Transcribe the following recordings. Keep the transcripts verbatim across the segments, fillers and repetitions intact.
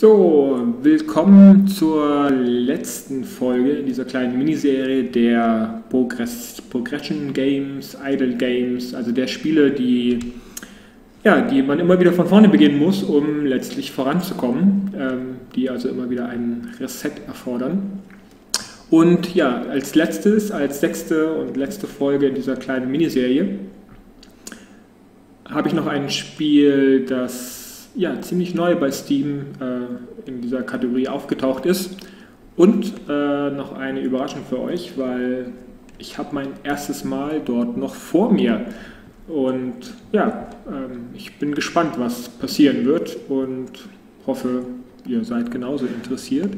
So, willkommen zur letzten Folge in dieser kleinen Miniserie der Progress, Progression Games, Idle Games, also der Spiele, die, ja, die man immer wieder von vorne beginnen muss, um letztlich voranzukommen, ähm, die also immer wieder einen Reset erfordern. Und ja, als letztes, als sechste und letzte Folge in dieser kleinen Miniserie habe ich noch ein Spiel, das ja, ziemlich neu bei Steam äh, in dieser Kategorie aufgetaucht ist. Und äh, noch eine Überraschung für euch, weil ich habe mein erstes Mal dort noch vor mir. Und ja, ähm, ich bin gespannt, was passieren wird und hoffe, ihr seid genauso interessiert.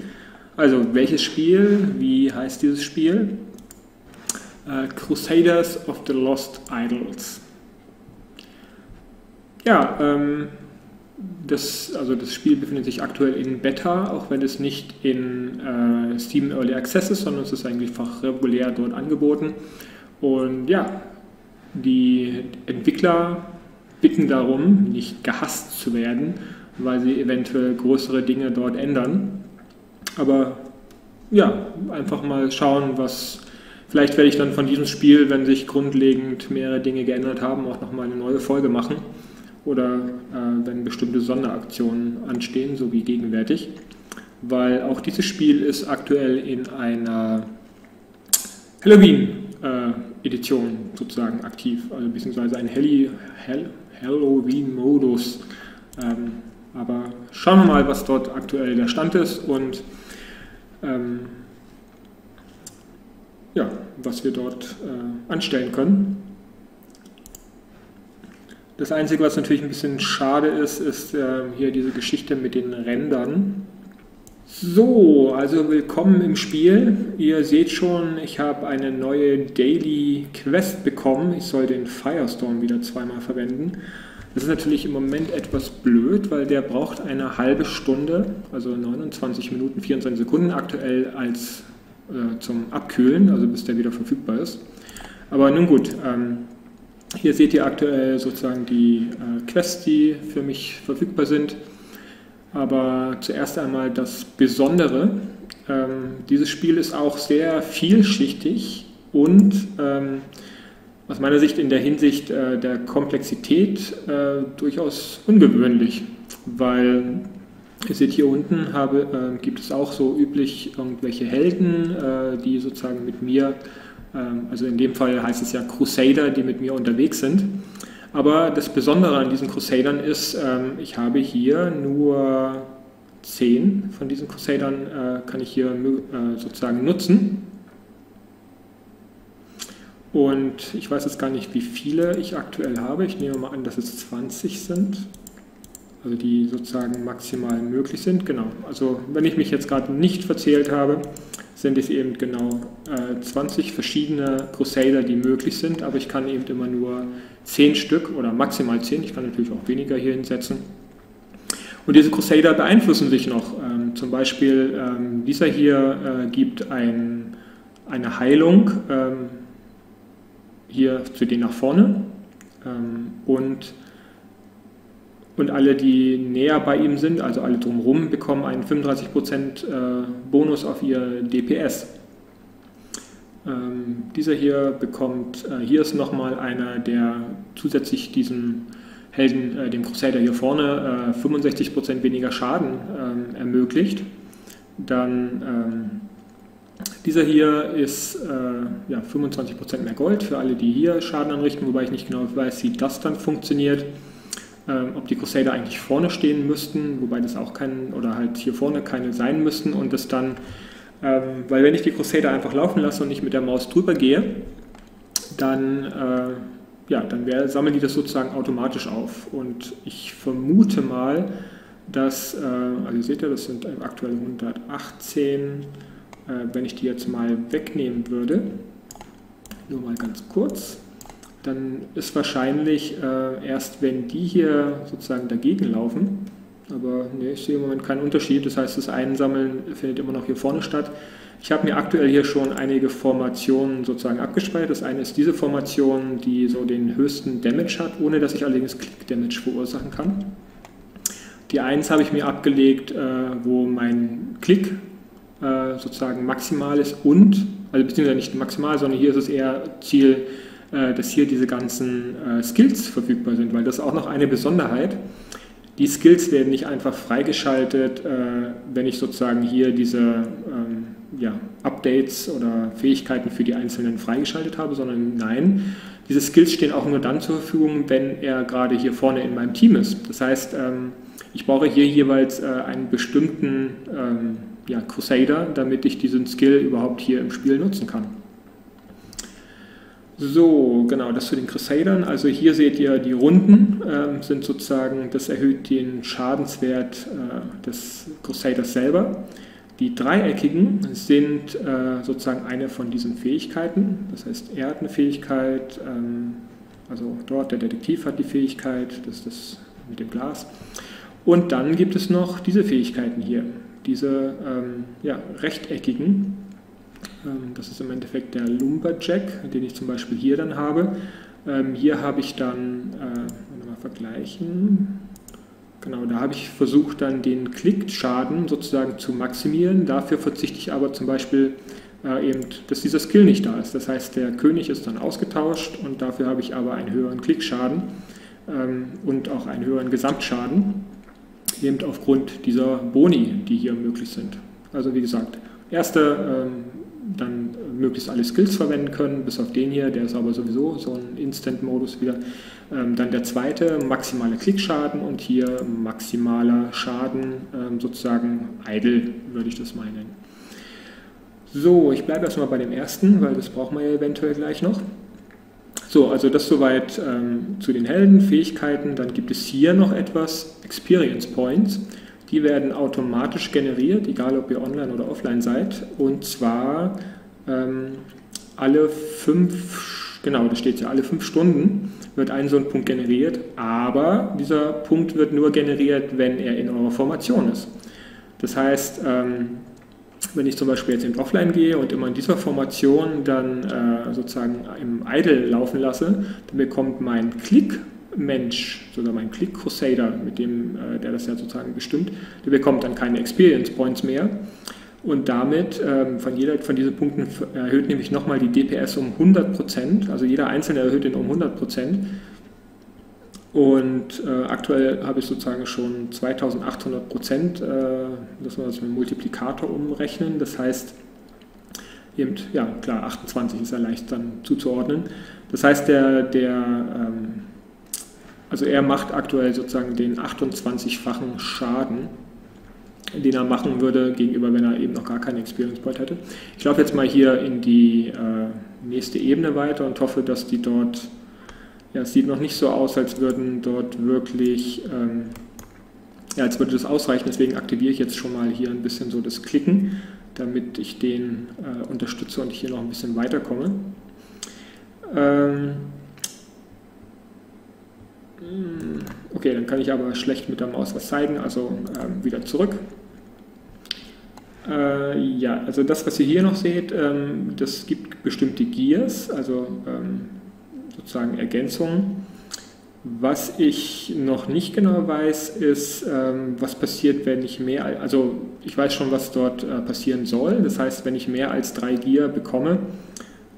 Also, welches Spiel? Wie heißt dieses Spiel? Äh, Crusaders of the Lost Idols. Ja, ähm... Das, also das Spiel befindet sich aktuell in Beta, auch wenn es nicht in äh, Steam Early Access ist, sondern es ist eigentlich einfach regulär dort angeboten. Und ja, die Entwickler bitten darum, nicht gehasst zu werden, weil sie eventuell größere Dinge dort ändern. Aber ja, einfach mal schauen, was... Vielleicht werde ich dann von diesem Spiel, wenn sich grundlegend mehrere Dinge geändert haben, auch nochmal eine neue Folge machen. Oder äh, wenn bestimmte Sonderaktionen anstehen, so wie gegenwärtig, weil auch dieses Spiel ist aktuell in einer Halloween-Edition äh, sozusagen aktiv, also beziehungsweise ein Halli Hall Halloween-Modus. Ähm, aber schauen wir mal, was dort aktuell der Stand ist und ähm, ja, was wir dort äh, anstellen können. Das Einzige, was natürlich ein bisschen schade ist, ist äh, hier diese Geschichte mit den Rändern. So, also willkommen im Spiel. Ihr seht schon, ich habe eine neue Daily Quest bekommen. Ich soll den Firestorm wieder zweimal verwenden. Das ist natürlich im Moment etwas blöd, weil der braucht eine halbe Stunde, also neunundzwanzig Minuten, vierundzwanzig Sekunden aktuell als äh, zum Abkühlen, also bis der wieder verfügbar ist. Aber nun gut, ähm, hier seht ihr aktuell sozusagen die äh, Quests, die für mich verfügbar sind. Aber zuerst einmal das Besondere. Ähm, dieses Spiel ist auch sehr vielschichtig und ähm, aus meiner Sicht in der Hinsicht äh, der Komplexität äh, durchaus ungewöhnlich. Weil, ihr seht hier unten, habe, äh, gibt es auch so üblich irgendwelche Helden, äh, die sozusagen mit mir... Also in dem Fall heißt es ja Crusader, die mit mir unterwegs sind. Aber das Besondere an diesen Crusadern ist, ich habe hier nur zehn von diesen Crusadern, kann ich hier sozusagen nutzen. Und ich weiß jetzt gar nicht, wie viele ich aktuell habe. Ich nehme mal an, dass es zwanzig sind. Also die sozusagen maximal möglich sind, genau. Also wenn ich mich jetzt gerade nicht verzählt habe, sind es eben genau äh, zwanzig verschiedene Crusader, die möglich sind, aber ich kann eben immer nur zehn Stück oder maximal zehn, ich kann natürlich auch weniger hier hinsetzen. Und diese Crusader beeinflussen sich noch. Ähm, zum Beispiel ähm, dieser hier äh, gibt ein, eine Heilung ähm, hier zu den nach vorne ähm, und Und alle, die näher bei ihm sind, also alle drumherum, bekommen einen fünfunddreißig Prozent Bonus auf ihr D P S. Ähm, dieser hier bekommt, äh, hier ist nochmal einer, der zusätzlich diesem Helden, äh, dem Crusader hier vorne, äh, fünfundsechzig Prozent weniger Schaden ähm, ermöglicht. Dann ähm, dieser hier ist äh, ja, fünfundzwanzig Prozent mehr Gold für alle, die hier Schaden anrichten, wobei ich nicht genau weiß, wie das dann funktioniert. Ob die Crusader eigentlich vorne stehen müssten, wobei das auch keinen, oder halt hier vorne keine sein müssten und das dann, ähm, weil wenn ich die Crusader einfach laufen lasse und nicht mit der Maus drüber gehe, dann, äh, ja, dann wär, sammeln die das sozusagen automatisch auf und ich vermute mal, dass, äh, also ihr seht ja, das sind aktuell hundertachtzehn, äh, wenn ich die jetzt mal wegnehmen würde, nur mal ganz kurz, dann ist wahrscheinlich äh, erst, wenn die hier sozusagen dagegen laufen, aber nee, ich sehe im Moment keinen Unterschied, das heißt, das Einsammeln findet immer noch hier vorne statt. Ich habe mir aktuell hier schon einige Formationen sozusagen abgespeichert. Das eine ist diese Formation, die so den höchsten Damage hat, ohne dass ich allerdings Click-Damage verursachen kann. Die eins habe ich mir abgelegt, äh, wo mein Klick äh, sozusagen maximal ist und, also beziehungsweise nicht maximal, sondern hier ist es eher Ziel, äh, dass hier diese ganzen äh, Skills verfügbar sind, weil das ist auch noch eine Besonderheit. Die Skills werden nicht einfach freigeschaltet, äh, wenn ich sozusagen hier diese ähm, ja, Updates oder Fähigkeiten für die Einzelnen freigeschaltet habe, sondern nein, diese Skills stehen auch nur dann zur Verfügung, wenn er gerade hier vorne in meinem Team ist. Das heißt, ähm, ich brauche hier jeweils äh, einen bestimmten ähm, ja, Crusader, damit ich diesen Skill überhaupt hier im Spiel nutzen kann. So, genau, das zu den Crusadern. Also hier seht ihr, die Runden ähm, sind sozusagen, das erhöht den Schadenswert äh, des Crusaders selber. Die dreieckigen sind äh, sozusagen eine von diesen Fähigkeiten. Das heißt, er hat eine Fähigkeit, ähm, also dort, der Detektiv hat die Fähigkeit, das ist das mit dem Glas. Und dann gibt es noch diese Fähigkeiten hier, diese ähm, ja, rechteckigen. Ähm, das ist im Endeffekt der Lumberjack, den ich zum Beispiel hier dann habe. Ähm, hier habe ich dann, äh, mal vergleichen, genau, da habe ich versucht dann den Klickschaden sozusagen zu maximieren. Dafür verzichte ich aber zum Beispiel äh, eben, dass dieser Skill nicht da ist. Das heißt, der König ist dann ausgetauscht und dafür habe ich aber einen höheren Klickschaden ähm, und auch einen höheren Gesamtschaden, eben aufgrund dieser Boni, die hier möglich sind. Also wie gesagt, erste ähm, dann möglichst alle Skills verwenden können, bis auf den hier, der ist aber sowieso so ein Instant-Modus wieder. Ähm, dann der zweite, maximaler Klickschaden und hier maximaler Schaden, ähm, sozusagen idle, würde ich das mal nennen. So, ich bleibe erstmal bei dem ersten, weil das brauchen wir ja eventuell gleich noch. So, also das soweit ähm, zu den Heldenfähigkeiten. Dann gibt es hier noch etwas, Experience Points. Die werden automatisch generiert, egal ob ihr online oder offline seid. Und zwar ähm, alle fünf, genau, da steht ja, alle fünf Stunden wird ein so ein Punkt generiert. Aber dieser Punkt wird nur generiert, wenn er in eurer Formation ist. Das heißt, ähm, wenn ich zum Beispiel jetzt eben offline gehe und immer in dieser Formation dann äh, sozusagen im Idle laufen lasse, dann bekommt mein Klick-Mensch, sogar mein Klick-Crusader, mit dem, äh, der das ja sozusagen bestimmt, der bekommt dann keine Experience Points mehr. Und damit ähm, von jeder von diesen Punkten erhöht nämlich nochmal die D P S um hundert Prozent, also jeder einzelne erhöht den um hundert Prozent. Und äh, aktuell habe ich sozusagen schon zweitausendachthundert Prozent, äh, das muss man mit dem Multiplikator umrechnen, das heißt, eben, ja klar, achtundzwanzig ist ja leicht dann zuzuordnen. Das heißt, der, der, ähm, also er macht aktuell sozusagen den achtundzwanzigfachen Schaden, den er machen würde, gegenüber, wenn er eben noch gar keine Experience Point hätte. Ich laufe jetzt mal hier in die äh, nächste Ebene weiter und hoffe, dass die dort... Ja, es sieht noch nicht so aus, als würden dort wirklich, ähm, ja, als würde das ausreichen, deswegen aktiviere ich jetzt schon mal hier ein bisschen so das Klicken, damit ich den äh, unterstütze und ich hier noch ein bisschen weiterkomme. Ähm, okay, dann kann ich aber schlecht mit der Maus was zeigen, also ähm, wieder zurück. Äh, ja, also das, was ihr hier noch seht, ähm, das gibt bestimmte Gears, also ähm, sozusagen Ergänzungen. Was ich noch nicht genau weiß, ist, ähm, was passiert, wenn ich mehr, also ich weiß schon, was dort äh, passieren soll, das heißt, wenn ich mehr als drei Gear bekomme,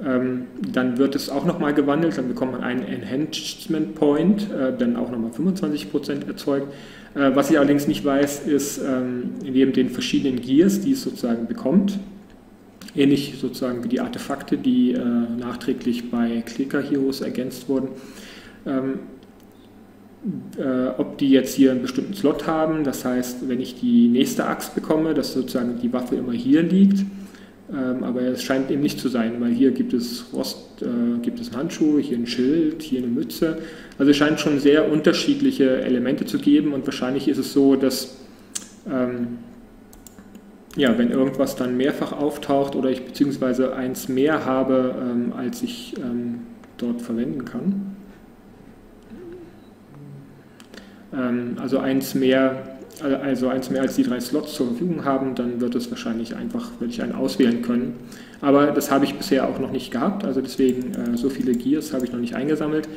ähm, dann wird es auch nochmal gewandelt, dann bekommt man einen Enhancement Point, äh, dann auch nochmal fünfundzwanzig Prozent erzeugt. Äh, was ich allerdings nicht weiß, ist, ähm, neben den verschiedenen Gears, die es sozusagen bekommt, ähnlich sozusagen wie die Artefakte, die äh, nachträglich bei Clicker Heroes ergänzt wurden. Ähm, äh, ob die jetzt hier einen bestimmten Slot haben, das heißt, wenn ich die nächste Axt bekomme, dass sozusagen die Waffe immer hier liegt, ähm, aber es scheint eben nicht zu sein, weil hier gibt es Rost, äh, gibt es einen Handschuh, hier ein Schild, hier eine Mütze. Also es scheint schon sehr unterschiedliche Elemente zu geben und wahrscheinlich ist es so, dass... Ähm, Ja, wenn irgendwas dann mehrfach auftaucht oder ich beziehungsweise eins mehr habe, ähm, als ich ähm, dort verwenden kann. Ähm, also, eins mehr, also eins mehr als die drei Slots zur Verfügung haben, dann wird es wahrscheinlich einfach, werde ich einen auswählen können. Aber das habe ich bisher auch noch nicht gehabt, also deswegen äh, so viele Gears habe ich noch nicht eingesammelt.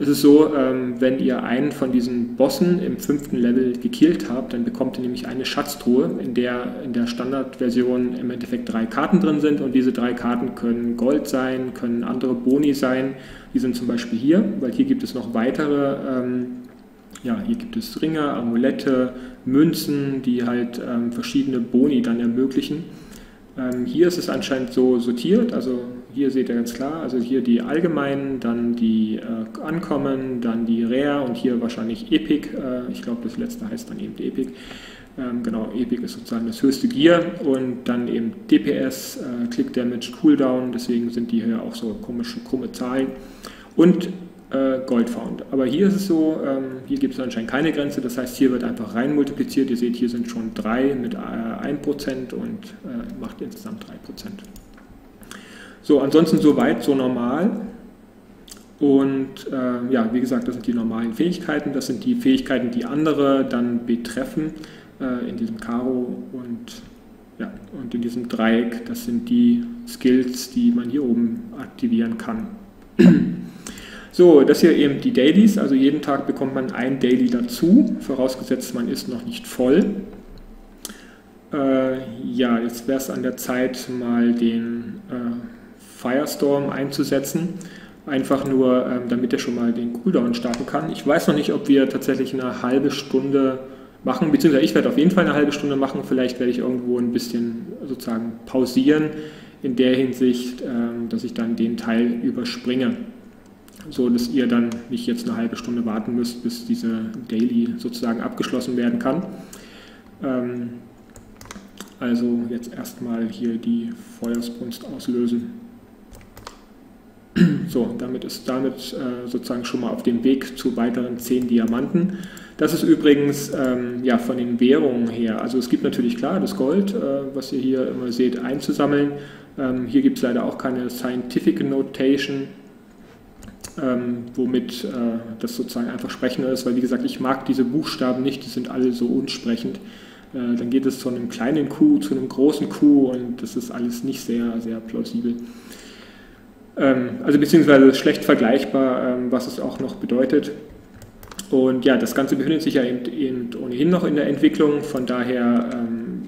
Es ist so, ähm, wenn ihr einen von diesen Bossen im fünften Level gekillt habt, dann bekommt ihr nämlich eine Schatztruhe, in der in der Standardversion im Endeffekt drei Karten drin sind, und diese drei Karten können Gold sein, können andere Boni sein. Die sind zum Beispiel hier, weil hier gibt es noch weitere, ähm, ja, hier gibt es Ringe, Amulette, Münzen, die halt ähm, verschiedene Boni dann ermöglichen. Ähm, hier ist es anscheinend so sortiert, also hier seht ihr ganz klar, also hier die allgemeinen, dann die äh, Ankommen, dann die Rare und hier wahrscheinlich Epic. Äh, ich glaube, das letzte heißt dann eben Epic. Ähm, genau, Epic ist sozusagen das höchste Gear, und dann eben D P S, äh, Click Damage, Cooldown, deswegen sind die hier auch so komische, krumme Zahlen. Und Gold Found. Aber hier ist es so, hier gibt es anscheinend keine Grenze, das heißt, hier wird einfach rein multipliziert. Ihr seht, hier sind schon drei mit ein Prozent und macht insgesamt drei Prozent. So, ansonsten soweit so normal. Und ja, wie gesagt, das sind die normalen Fähigkeiten, das sind die Fähigkeiten, die andere dann betreffen, in diesem Karo und, ja, und in diesem Dreieck. Das sind die Skills, die man hier oben aktivieren kann. So, das hier eben die Dailies, also jeden Tag bekommt man ein Daily dazu, vorausgesetzt man ist noch nicht voll. Äh, ja, jetzt wäre es an der Zeit, mal den äh, Firestorm einzusetzen, einfach nur, ähm, damit er schon mal den Cooldown starten kann. Ich weiß noch nicht, ob wir tatsächlich eine halbe Stunde machen, beziehungsweise ich werde auf jeden Fall eine halbe Stunde machen, vielleicht werde ich irgendwo ein bisschen sozusagen pausieren, in der Hinsicht, äh, dass ich dann den Teil überspringe. So dass ihr dann nicht jetzt eine halbe Stunde warten müsst, bis diese Daily sozusagen abgeschlossen werden kann. Ähm, also jetzt erstmal hier die Feuersbrunst auslösen. So, damit ist damit äh, sozusagen schon mal auf dem Weg zu weiteren zehn Diamanten. Das ist übrigens ähm, ja, von den Währungen her. Also es gibt natürlich klar das Gold, äh, was ihr hier immer seht, einzusammeln. Ähm, hier gibt es leider auch keine Scientific Notation. Ähm, womit äh, das sozusagen einfach sprechender ist, weil wie gesagt, ich mag diese Buchstaben nicht, die sind alle so unsprechend. Äh, dann geht es von einem kleinen Q zu einem großen Q und das ist alles nicht sehr, sehr plausibel. Ähm, also beziehungsweise schlecht vergleichbar, ähm, was es auch noch bedeutet. Und ja, das Ganze befindet sich ja eben, eben ohnehin noch in der Entwicklung, von daher ähm,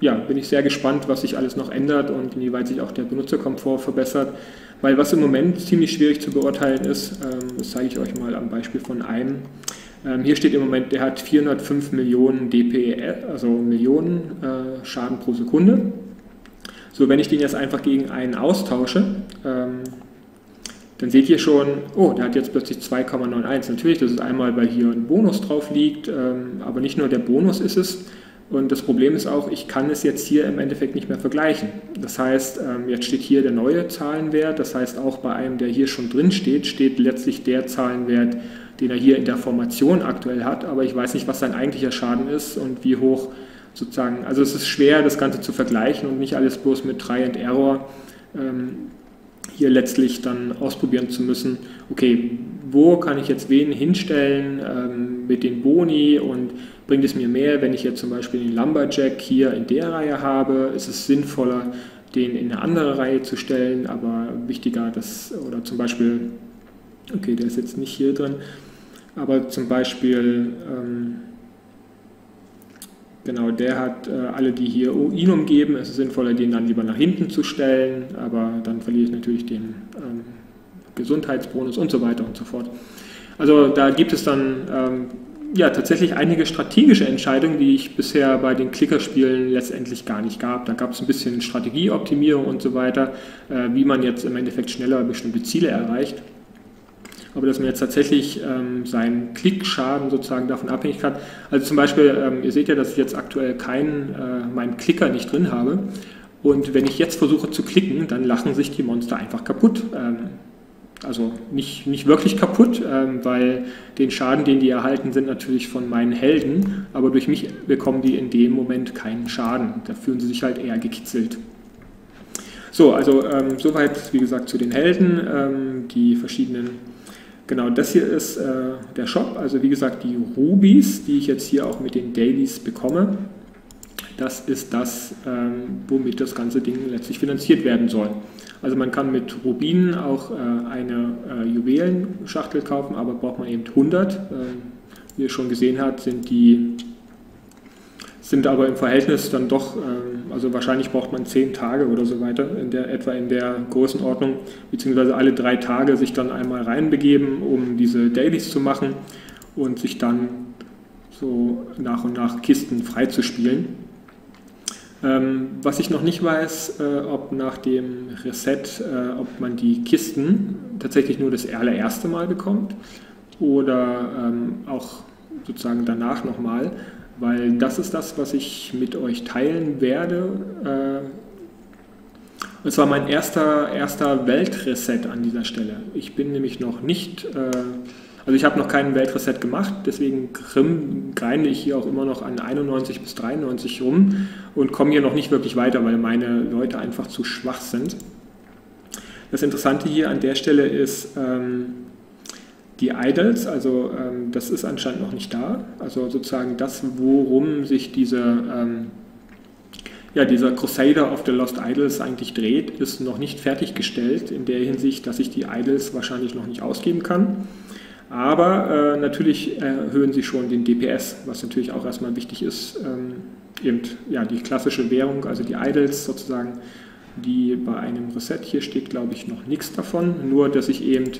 ja, bin ich sehr gespannt, was sich alles noch ändert und inwieweit sich auch der Benutzerkomfort verbessert. Weil was im Moment ziemlich schwierig zu beurteilen ist, das zeige ich euch mal am Beispiel von einem. Hier steht im Moment, der hat vierhundertfünf Millionen D P S, also Millionen Schaden pro Sekunde. So, wenn ich den jetzt einfach gegen einen austausche, dann seht ihr schon, oh, der hat jetzt plötzlich zwei Komma neun eins. Natürlich, das ist einmal, weil hier ein Bonus drauf liegt, aber nicht nur der Bonus ist es. Und das Problem ist auch, ich kann es jetzt hier im Endeffekt nicht mehr vergleichen. Das heißt, jetzt steht hier der neue Zahlenwert, das heißt auch bei einem, der hier schon drin steht, steht letztlich der Zahlenwert, den er hier in der Formation aktuell hat, aber ich weiß nicht, was sein eigentlicher Schaden ist und wie hoch sozusagen, also es ist schwer, das Ganze zu vergleichen und nicht alles bloß mit Try and Error ähm, hier letztlich dann ausprobieren zu müssen, okay, wo kann ich jetzt wen hinstellen ähm, mit den Boni und bringt es mir mehr, wenn ich jetzt zum Beispiel den Lumberjack hier in der Reihe habe, ist es sinnvoller, den in eine andere Reihe zu stellen, aber wichtiger, dass, oder zum Beispiel, okay, der ist jetzt nicht hier drin, aber zum Beispiel, ähm, genau, der hat äh, alle, die hier ihn umgeben, ist es sinnvoller, den dann lieber nach hinten zu stellen, aber dann verliere ich natürlich den ähm, Gesundheitsbonus und so weiter und so fort. Also da gibt es dann ähm, ja tatsächlich einige strategische Entscheidungen, die ich bisher bei den Klickerspielen letztendlich gar nicht gab. Da gab es ein bisschen Strategieoptimierung und so weiter, äh, wie man jetzt im Endeffekt schneller bestimmte Ziele erreicht. Aber dass man jetzt tatsächlich ähm, seinen Klickschaden sozusagen davon abhängig hat. Also zum Beispiel, ähm, ihr seht ja, dass ich jetzt aktuell keinen, äh, meinen Klicker nicht drin habe. Und wenn ich jetzt versuche zu klicken, dann lachen sich die Monster einfach kaputt. Ähm, Also nicht, nicht wirklich kaputt, ähm, weil den Schaden, den die erhalten, sind natürlich von meinen Helden, aber durch mich bekommen die in dem Moment keinen Schaden. Da fühlen sie sich halt eher gekitzelt. So, also ähm, soweit, wie gesagt, zu den Helden, ähm, die verschiedenen, genau, das hier ist äh, der Shop, also wie gesagt, die Rubis, die ich jetzt hier auch mit den Dailies bekomme. Das ist das, ähm, womit das ganze Ding letztlich finanziert werden soll. Also man kann mit Rubinen auch äh, eine äh, Juwelenschachtel kaufen, aber braucht man eben hundert. Ähm, wie ihr schon gesehen habt, sind die sind aber im Verhältnis dann doch, ähm, also wahrscheinlich braucht man zehn Tage oder so weiter, in der, etwa in der Größenordnung, beziehungsweise alle drei Tage sich dann einmal reinbegeben, um diese Dailies zu machen und sich dann so nach und nach Kisten freizuspielen. Ähm, was ich noch nicht weiß, äh, ob nach dem Reset, äh, ob man die Kisten tatsächlich nur das allererste Mal bekommt oder ähm, auch sozusagen danach nochmal, weil das ist das, was ich mit euch teilen werde. Äh, und zwar mein erster, erster Weltreset an dieser Stelle. Ich bin nämlich noch nicht... Äh, Also ich habe noch keinen Weltreset gemacht, deswegen grinde ich hier auch immer noch an einundneunzig bis dreiundneunzig rum und komme hier noch nicht wirklich weiter, weil meine Leute einfach zu schwach sind. Das Interessante hier an der Stelle ist ähm, die Idols, also ähm, das ist anscheinend noch nicht da. Also sozusagen das, worum sich diese, ähm, ja, dieser Crusader of the Lost Idols eigentlich dreht, ist noch nicht fertiggestellt in der Hinsicht, dass ich die Idols wahrscheinlich noch nicht ausgeben kann. Aber äh, natürlich erhöhen sie schon den D P S, was natürlich auch erstmal wichtig ist. Ähm, eben ja, die klassische Währung, also die Idols sozusagen, die bei einem Reset hier steht, glaube ich, noch nichts davon. Nur, dass ich eben,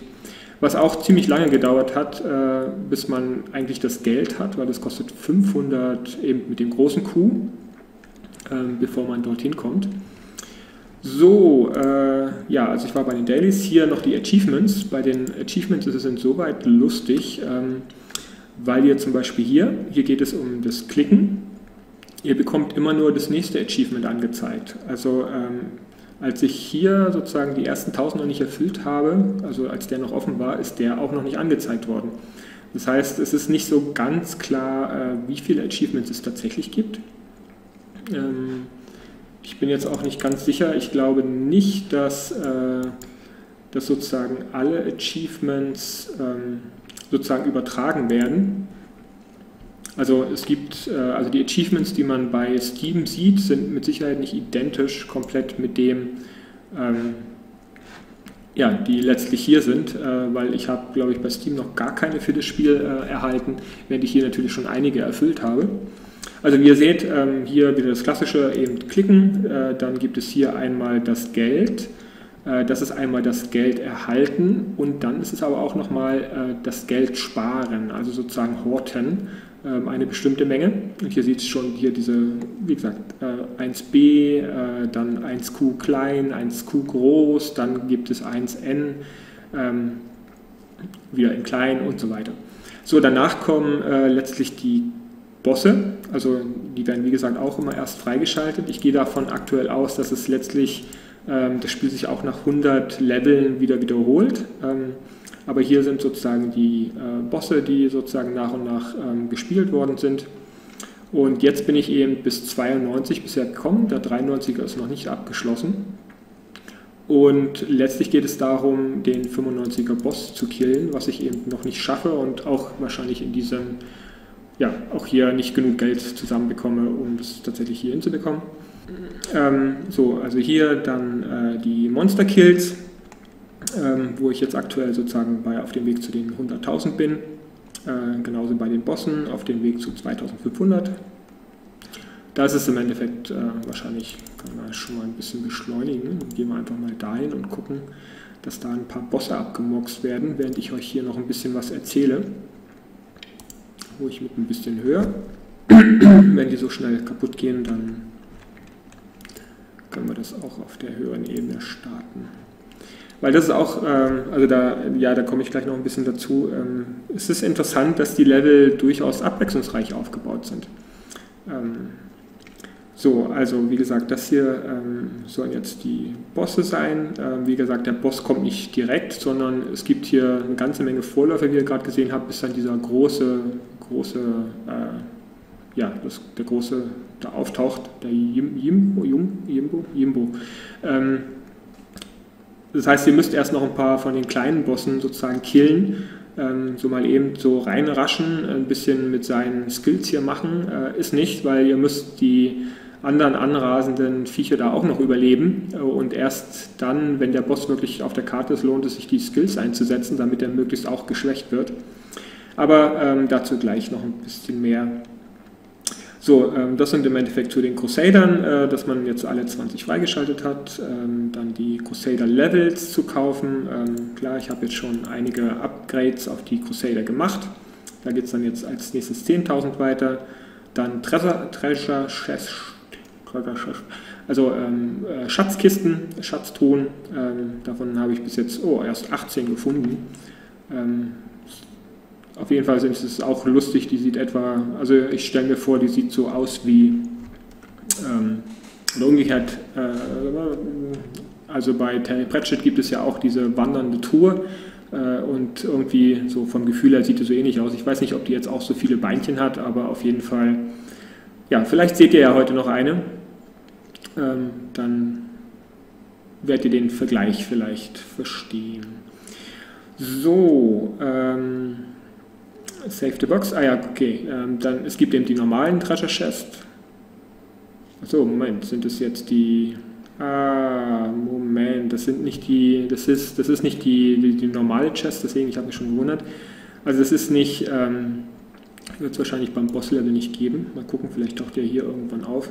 was auch ziemlich lange gedauert hat, äh, bis man eigentlich das Geld hat, weil das kostet fünfhundert eben mit dem großen Q, äh, bevor man dorthin kommt. So, äh, ja, also ich war bei den Dailies, hier noch die Achievements. Bei den Achievements ist es insoweit lustig, ähm, weil ihr zum Beispiel hier, hier geht es um das Klicken, ihr bekommt immer nur das nächste Achievement angezeigt. Also ähm, als ich hier sozusagen die ersten tausend noch nicht erfüllt habe, also als der noch offen war, ist der auch noch nicht angezeigt worden. Das heißt, es ist nicht so ganz klar, äh, wie viele Achievements es tatsächlich gibt. Ähm, Ich bin jetzt auch nicht ganz sicher, ich glaube nicht, dass, äh, dass sozusagen alle Achievements ähm, sozusagen übertragen werden. Also es gibt, äh, also die Achievements, die man bei Steam sieht, sind mit Sicherheit nicht identisch komplett mit dem, ähm, ja, die letztlich hier sind, äh, weil ich habe, glaube ich, bei Steam noch gar keine für das Spiel äh, erhalten, während ich hier natürlich schon einige erfüllt habe. Also wie ihr seht, ähm, hier wieder das klassische eben klicken, äh, dann gibt es hier einmal das Geld, äh, das ist einmal das Geld erhalten und dann ist es aber auch nochmal äh, das Geld sparen, also sozusagen horten, äh, eine bestimmte Menge. Und hier sieht es schon hier diese, wie gesagt, äh, eins b, äh, dann eins q klein, eins q groß, dann gibt es eins n, ähm, wieder in klein und so weiter. So, danach kommen äh, letztlich die Bosse, also die werden wie gesagt auch immer erst freigeschaltet. Ich gehe davon aktuell aus, dass es letztlich ähm, das Spiel sich auch nach hundert Leveln wieder wiederholt. Ähm, aber hier sind sozusagen die äh, Bosse, die sozusagen nach und nach ähm, gespielt worden sind. Und jetzt bin ich eben bis zweiundneunzig bisher gekommen, der dreiundneunziger ist noch nicht abgeschlossen. Und letztlich geht es darum, den fünfundneunziger Boss zu killen, was ich eben noch nicht schaffe und auch wahrscheinlich in diesem ja, auch hier nicht genug Geld zusammenbekomme, um das tatsächlich hier hinzubekommen. Ähm, so, also hier dann äh, die Monster-Kills, ähm, wo ich jetzt aktuell sozusagen bei, auf dem Weg zu den hunderttausend bin. Äh, genauso bei den Bossen auf dem Weg zu zweitausendfünfhundert. Da ist es im Endeffekt äh, wahrscheinlich, kann man schon mal ein bisschen beschleunigen. Gehen wir einfach mal dahin und gucken, dass da ein paar Bosse abgemoxt werden, während ich euch hier noch ein bisschen was erzähle. Ruhig mit ein bisschen höher. Wenn die so schnell kaputt gehen, dann können wir das auch auf der höheren Ebene starten. Weil das ist auch, ähm, also da, ja, da komme ich gleich noch ein bisschen dazu. Ähm, es ist interessant, dass die Level durchaus abwechslungsreich aufgebaut sind. Ähm, so, also wie gesagt, das hier ähm, sollen jetzt die Bosse sein. Ähm, wie gesagt, der Boss kommt nicht direkt, sondern es gibt hier eine ganze Menge Vorläufe, wie ihr gerade gesehen habt, bis dann dieser große Große, äh, ja, das, der große, da auftaucht, der Jim, Jimbo, Jim, Jimbo, Jimbo. Ähm, das heißt, ihr müsst erst noch ein paar von den kleinen Bossen sozusagen killen, ähm, so mal eben so reinraschen, ein bisschen mit seinen Skills hier machen, äh, ist nicht, weil ihr müsst die anderen anrasenden Viecher da auch noch überleben. Und erst dann, wenn der Boss wirklich auf der Karte ist, lohnt es sich, die Skills einzusetzen, damit er möglichst auch geschwächt wird. Aber ähm, dazu gleich noch ein bisschen mehr. So, ähm, das sind im Endeffekt zu den Crusadern, äh, dass man jetzt alle zwanzig freigeschaltet hat, ähm, dann die Crusader Levels zu kaufen. Ähm, klar, ich habe jetzt schon einige Upgrades auf die Crusader gemacht. Da geht es dann jetzt als nächstes zehntausend weiter. Dann Treasure, Treasure Chest, also ähm, Schatzkisten, Schatztruhen. Ähm, davon habe ich bis jetzt oh, erst achtzehn gefunden. Ähm, Auf jeden Fall ist es auch lustig, die sieht etwa, also ich stelle mir vor, die sieht so aus wie, ähm, oder umgekehrt, äh, also bei Terry Pratchett gibt es ja auch diese wandernde Truhe äh, und irgendwie so vom Gefühl her sieht die so ähnlich aus. Ich weiß nicht, ob die jetzt auch so viele Beinchen hat, aber auf jeden Fall, ja, vielleicht seht ihr ja heute noch eine, ähm, dann werdet ihr den Vergleich vielleicht verstehen. So, ähm... Save the Box, ah ja, okay, ähm, dann, es gibt eben die normalen Treasure Chests. Achso, Moment, sind das jetzt die, ah, Moment, das sind nicht die, das ist, das ist nicht die, die, die normale Chest, deswegen, ich habe mich schon gewundert. Also das ist nicht, ähm, wird es wahrscheinlich beim Boss-Level nicht geben, mal gucken, vielleicht taucht der hier irgendwann auf.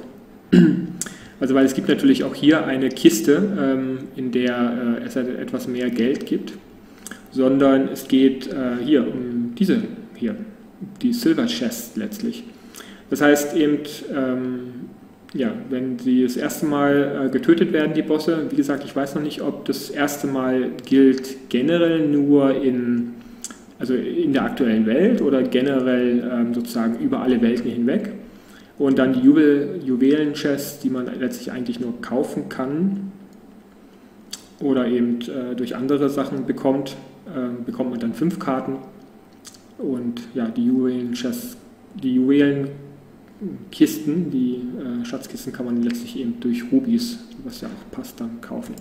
Also, weil es gibt natürlich auch hier eine Kiste, ähm, in der äh, es halt etwas mehr Geld gibt, sondern es geht äh, hier um diese hier, die Silver Chest letztlich. Das heißt eben, ähm, ja, wenn sie das erste Mal äh, getötet werden, die Bosse, wie gesagt, ich weiß noch nicht, ob das erste Mal gilt generell nur in, also in der aktuellen Welt oder generell ähm, sozusagen über alle Welten hinweg. Und dann die Juwel, Juwelen-Chests, die man letztlich eigentlich nur kaufen kann oder eben äh, durch andere Sachen bekommt, äh, bekommt man dann fünf Karten. Und ja, die Juwelen-Chests, die Juwelenkisten, die äh, Schatzkisten kann man letztlich eben durch Rubis, was ja auch passt, dann kaufen.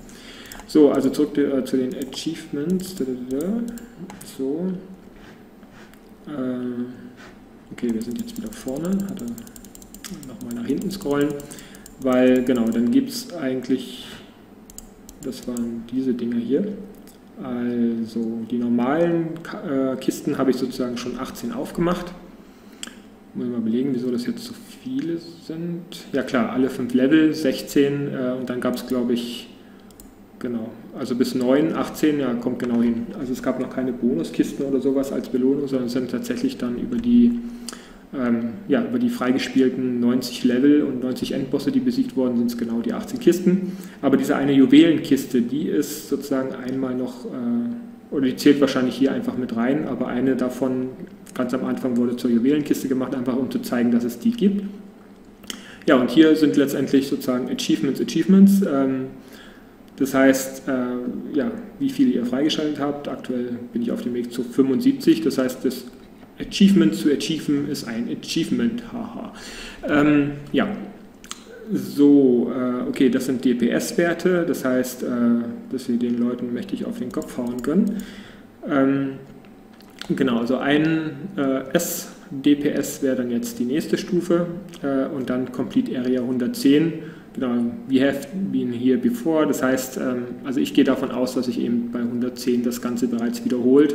So, also zurück äh, zu den Achievements. So. Ähm, okay, wir sind jetzt wieder vorne. Hatte nochmal nach hinten scrollen. Weil, genau, dann gibt es eigentlich, das waren diese Dinger hier. Also die normalen äh, Kisten habe ich sozusagen schon achtzehn aufgemacht. Muss ich mal überlegen, wieso das jetzt so viele sind. Ja klar, alle fünf Level, sechzehn äh, und dann gab es, glaube ich, genau, also bis neun, achtzehn, ja, kommt genau hin. Also es gab noch keine Bonuskisten oder sowas als Belohnung, sondern es sind tatsächlich dann über die, ähm, ja, über die freigespielten neunzig Level und neunzig Endbosse, die besiegt worden sind, genau die achtzehn Kisten. Aber diese eine Juwelenkiste, die ist sozusagen einmal noch, äh, oder die zählt wahrscheinlich hier einfach mit rein, aber eine davon ganz am Anfang wurde zur Juwelenkiste gemacht, einfach um zu zeigen, dass es die gibt. Ja, und hier sind letztendlich sozusagen Achievements, Achievements. Ähm, das heißt, äh, ja, wie viele ihr freigeschaltet habt. Aktuell bin ich auf dem Weg zu fünfundsiebzig, das heißt, das Achievement zu achieven ist ein Achievement, haha. Ähm, ja, so, äh, okay, das sind D P S-Werte, das heißt, äh, dass wir den Leuten mächtig auf den Kopf hauen können. Ähm, genau, also ein äh, S D P S wäre dann jetzt die nächste Stufe äh, und dann Complete Area hundertzehn, genau, we have been here before, das heißt, ähm, also ich gehe davon aus, dass sich eben bei hundertzehn das Ganze bereits wiederholt.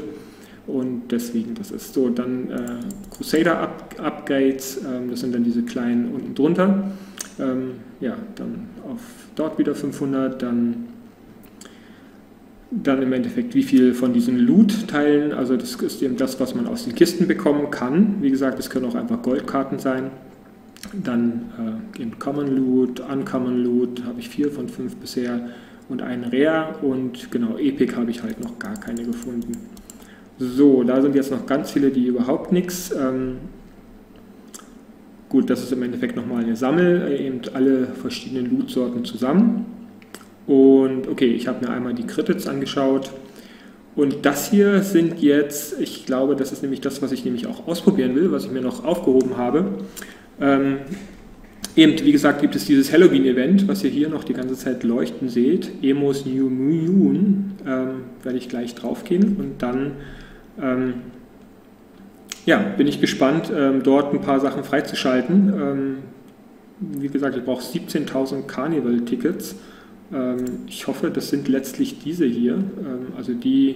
Und deswegen, das ist so, dann äh, Crusader-Upgrades, ähm, das sind dann diese kleinen unten drunter. Ähm, ja, dann auf dort wieder fünfhundert, dann, dann im Endeffekt wie viel von diesen Loot-Teilen, also das ist eben das, was man aus den Kisten bekommen kann. Wie gesagt, das können auch einfach Goldkarten sein. Dann äh, eben Common Loot, Uncommon Loot, habe ich vier von fünf bisher und einen Rare und genau, Epic habe ich halt noch gar keine gefunden. So, da sind jetzt noch ganz viele, die überhaupt nichts. Ähm, gut, das ist im Endeffekt nochmal eine Sammel, eben alle verschiedenen Loot-Sorten zusammen. Und okay, ich habe mir einmal die Credits angeschaut. Und das hier sind jetzt, ich glaube, das ist nämlich das, was ich nämlich auch ausprobieren will, was ich mir noch aufgehoben habe. Ähm, eben, wie gesagt, gibt es dieses Halloween-Event, was ihr hier noch die ganze Zeit leuchten seht. Emo's New Moon, ähm, werde ich gleich drauf gehen und dann... Ähm, ja, bin ich gespannt, ähm, dort ein paar Sachen freizuschalten. Ähm, Wie gesagt, ich brauche siebzehntausend Carnival-Tickets. Ähm, ich hoffe, das sind letztlich diese hier. Ähm, also die,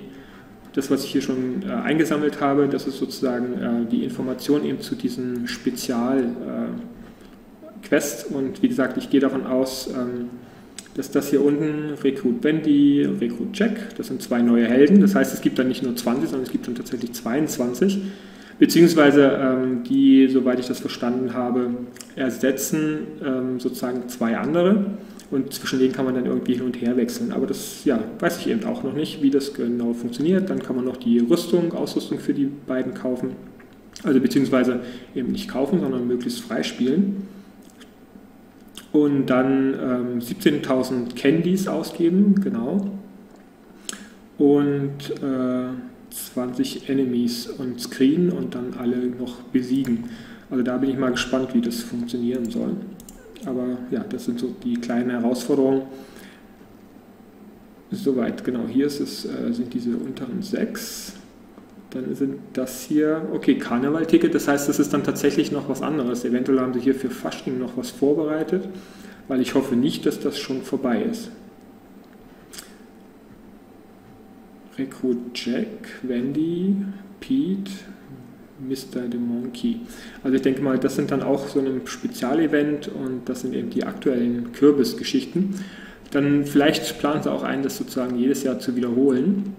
das, was ich hier schon äh, eingesammelt habe, das ist sozusagen äh, die Information eben zu diesen Spezial-Quests. Äh, Und wie gesagt, ich gehe davon aus, ähm, dass das hier unten, Recruit Bendy, Recruit Jack, das sind zwei neue Helden. Das heißt, es gibt dann nicht nur zwanzig, sondern es gibt dann tatsächlich zweiundzwanzig. Beziehungsweise ähm, die, soweit ich das verstanden habe, ersetzen ähm, sozusagen zwei andere und zwischen denen kann man dann irgendwie hin und her wechseln. Aber das ja, weiß ich eben auch noch nicht, wie das genau funktioniert. Dann kann man noch die Rüstung, Ausrüstung für die beiden kaufen. Also beziehungsweise eben nicht kaufen, sondern möglichst freispielen. Und dann ähm, siebzehntausend Candies ausgeben, genau. Und äh, zwanzig Enemies und Screen und dann alle noch besiegen. Also da bin ich mal gespannt, wie das funktionieren soll. Aber ja, das sind so die kleinen Herausforderungen. Soweit, genau, hier ist es, äh, sind diese unteren sechs. Dann sind das hier, okay, Karnevalticket, das heißt, das ist dann tatsächlich noch was anderes. Eventuell haben sie hier für Fasching noch was vorbereitet, weil ich hoffe nicht, dass das schon vorbei ist. Recruit Jack, Wendy, Pete, Mister The Monkey. Also ich denke mal, das sind dann auch so ein Spezialevent und das sind eben die aktuellen Kürbisgeschichten. Dann vielleicht planen sie auch ein, das sozusagen jedes Jahr zu wiederholen.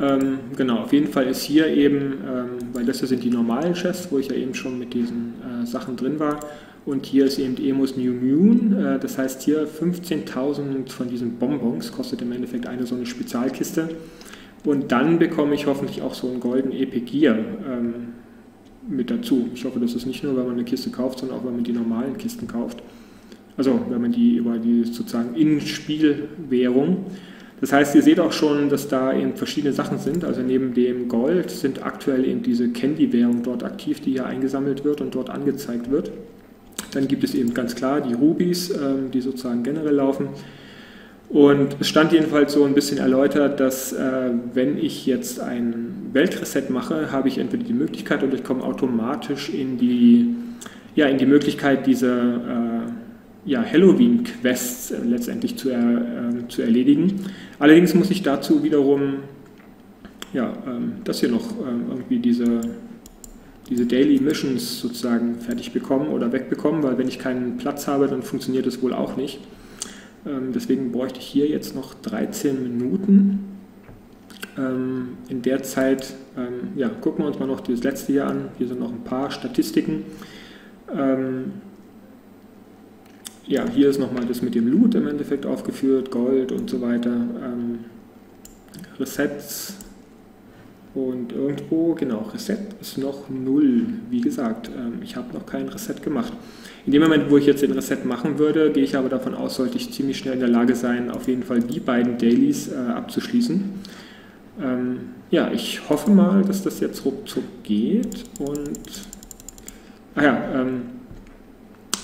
Ähm, genau, auf jeden Fall ist hier eben, ähm, weil das hier sind die normalen Chests, wo ich ja eben schon mit diesen äh, Sachen drin war. Und hier ist eben Emo's New Moon, äh, das heißt hier fünfzehntausend von diesen Bonbons, kostet im Endeffekt eine so eine Spezialkiste. Und dann bekomme ich hoffentlich auch so einen goldenen Epigier ähm, mit dazu. Ich hoffe, das ist nicht nur, wenn man eine Kiste kauft, sondern auch, wenn man die normalen Kisten kauft. Also, wenn man die über die sozusagen In-Spiel-Währung. Das heißt, ihr seht auch schon, dass da eben verschiedene Sachen sind. Also neben dem Gold sind aktuell eben diese Candy-Währung dort aktiv, die hier eingesammelt wird und dort angezeigt wird. Dann gibt es eben ganz klar die Rubis, die sozusagen generell laufen. Und es stand jedenfalls so ein bisschen erläutert, dass wenn ich jetzt ein Weltreset mache, habe ich entweder die Möglichkeit oder ich komme automatisch in die, ja, in die Möglichkeit, diese ja, Halloween-Quests letztendlich zu, er, äh, zu erledigen. Allerdings muss ich dazu wiederum ja, ähm, das hier noch ähm, irgendwie diese, diese Daily Missions sozusagen fertig bekommen oder wegbekommen, weil wenn ich keinen Platz habe, dann funktioniert das wohl auch nicht. Ähm, deswegen bräuchte ich hier jetzt noch dreizehn Minuten. Ähm, in der Zeit ähm, ja, gucken wir uns mal noch das letzte hier an. Hier sind noch ein paar Statistiken. Ähm, Ja, hier ist nochmal das mit dem Loot im Endeffekt aufgeführt, Gold und so weiter, ähm, Resets und irgendwo, genau, Reset ist noch null, wie gesagt, ähm, ich habe noch kein Reset gemacht. In dem Moment, wo ich jetzt den Reset machen würde, gehe ich aber davon aus, sollte ich ziemlich schnell in der Lage sein, auf jeden Fall die beiden Dailies äh, abzuschließen. Ähm, ja, ich hoffe mal, dass das jetzt ruckzuck geht und, ach ja, ähm,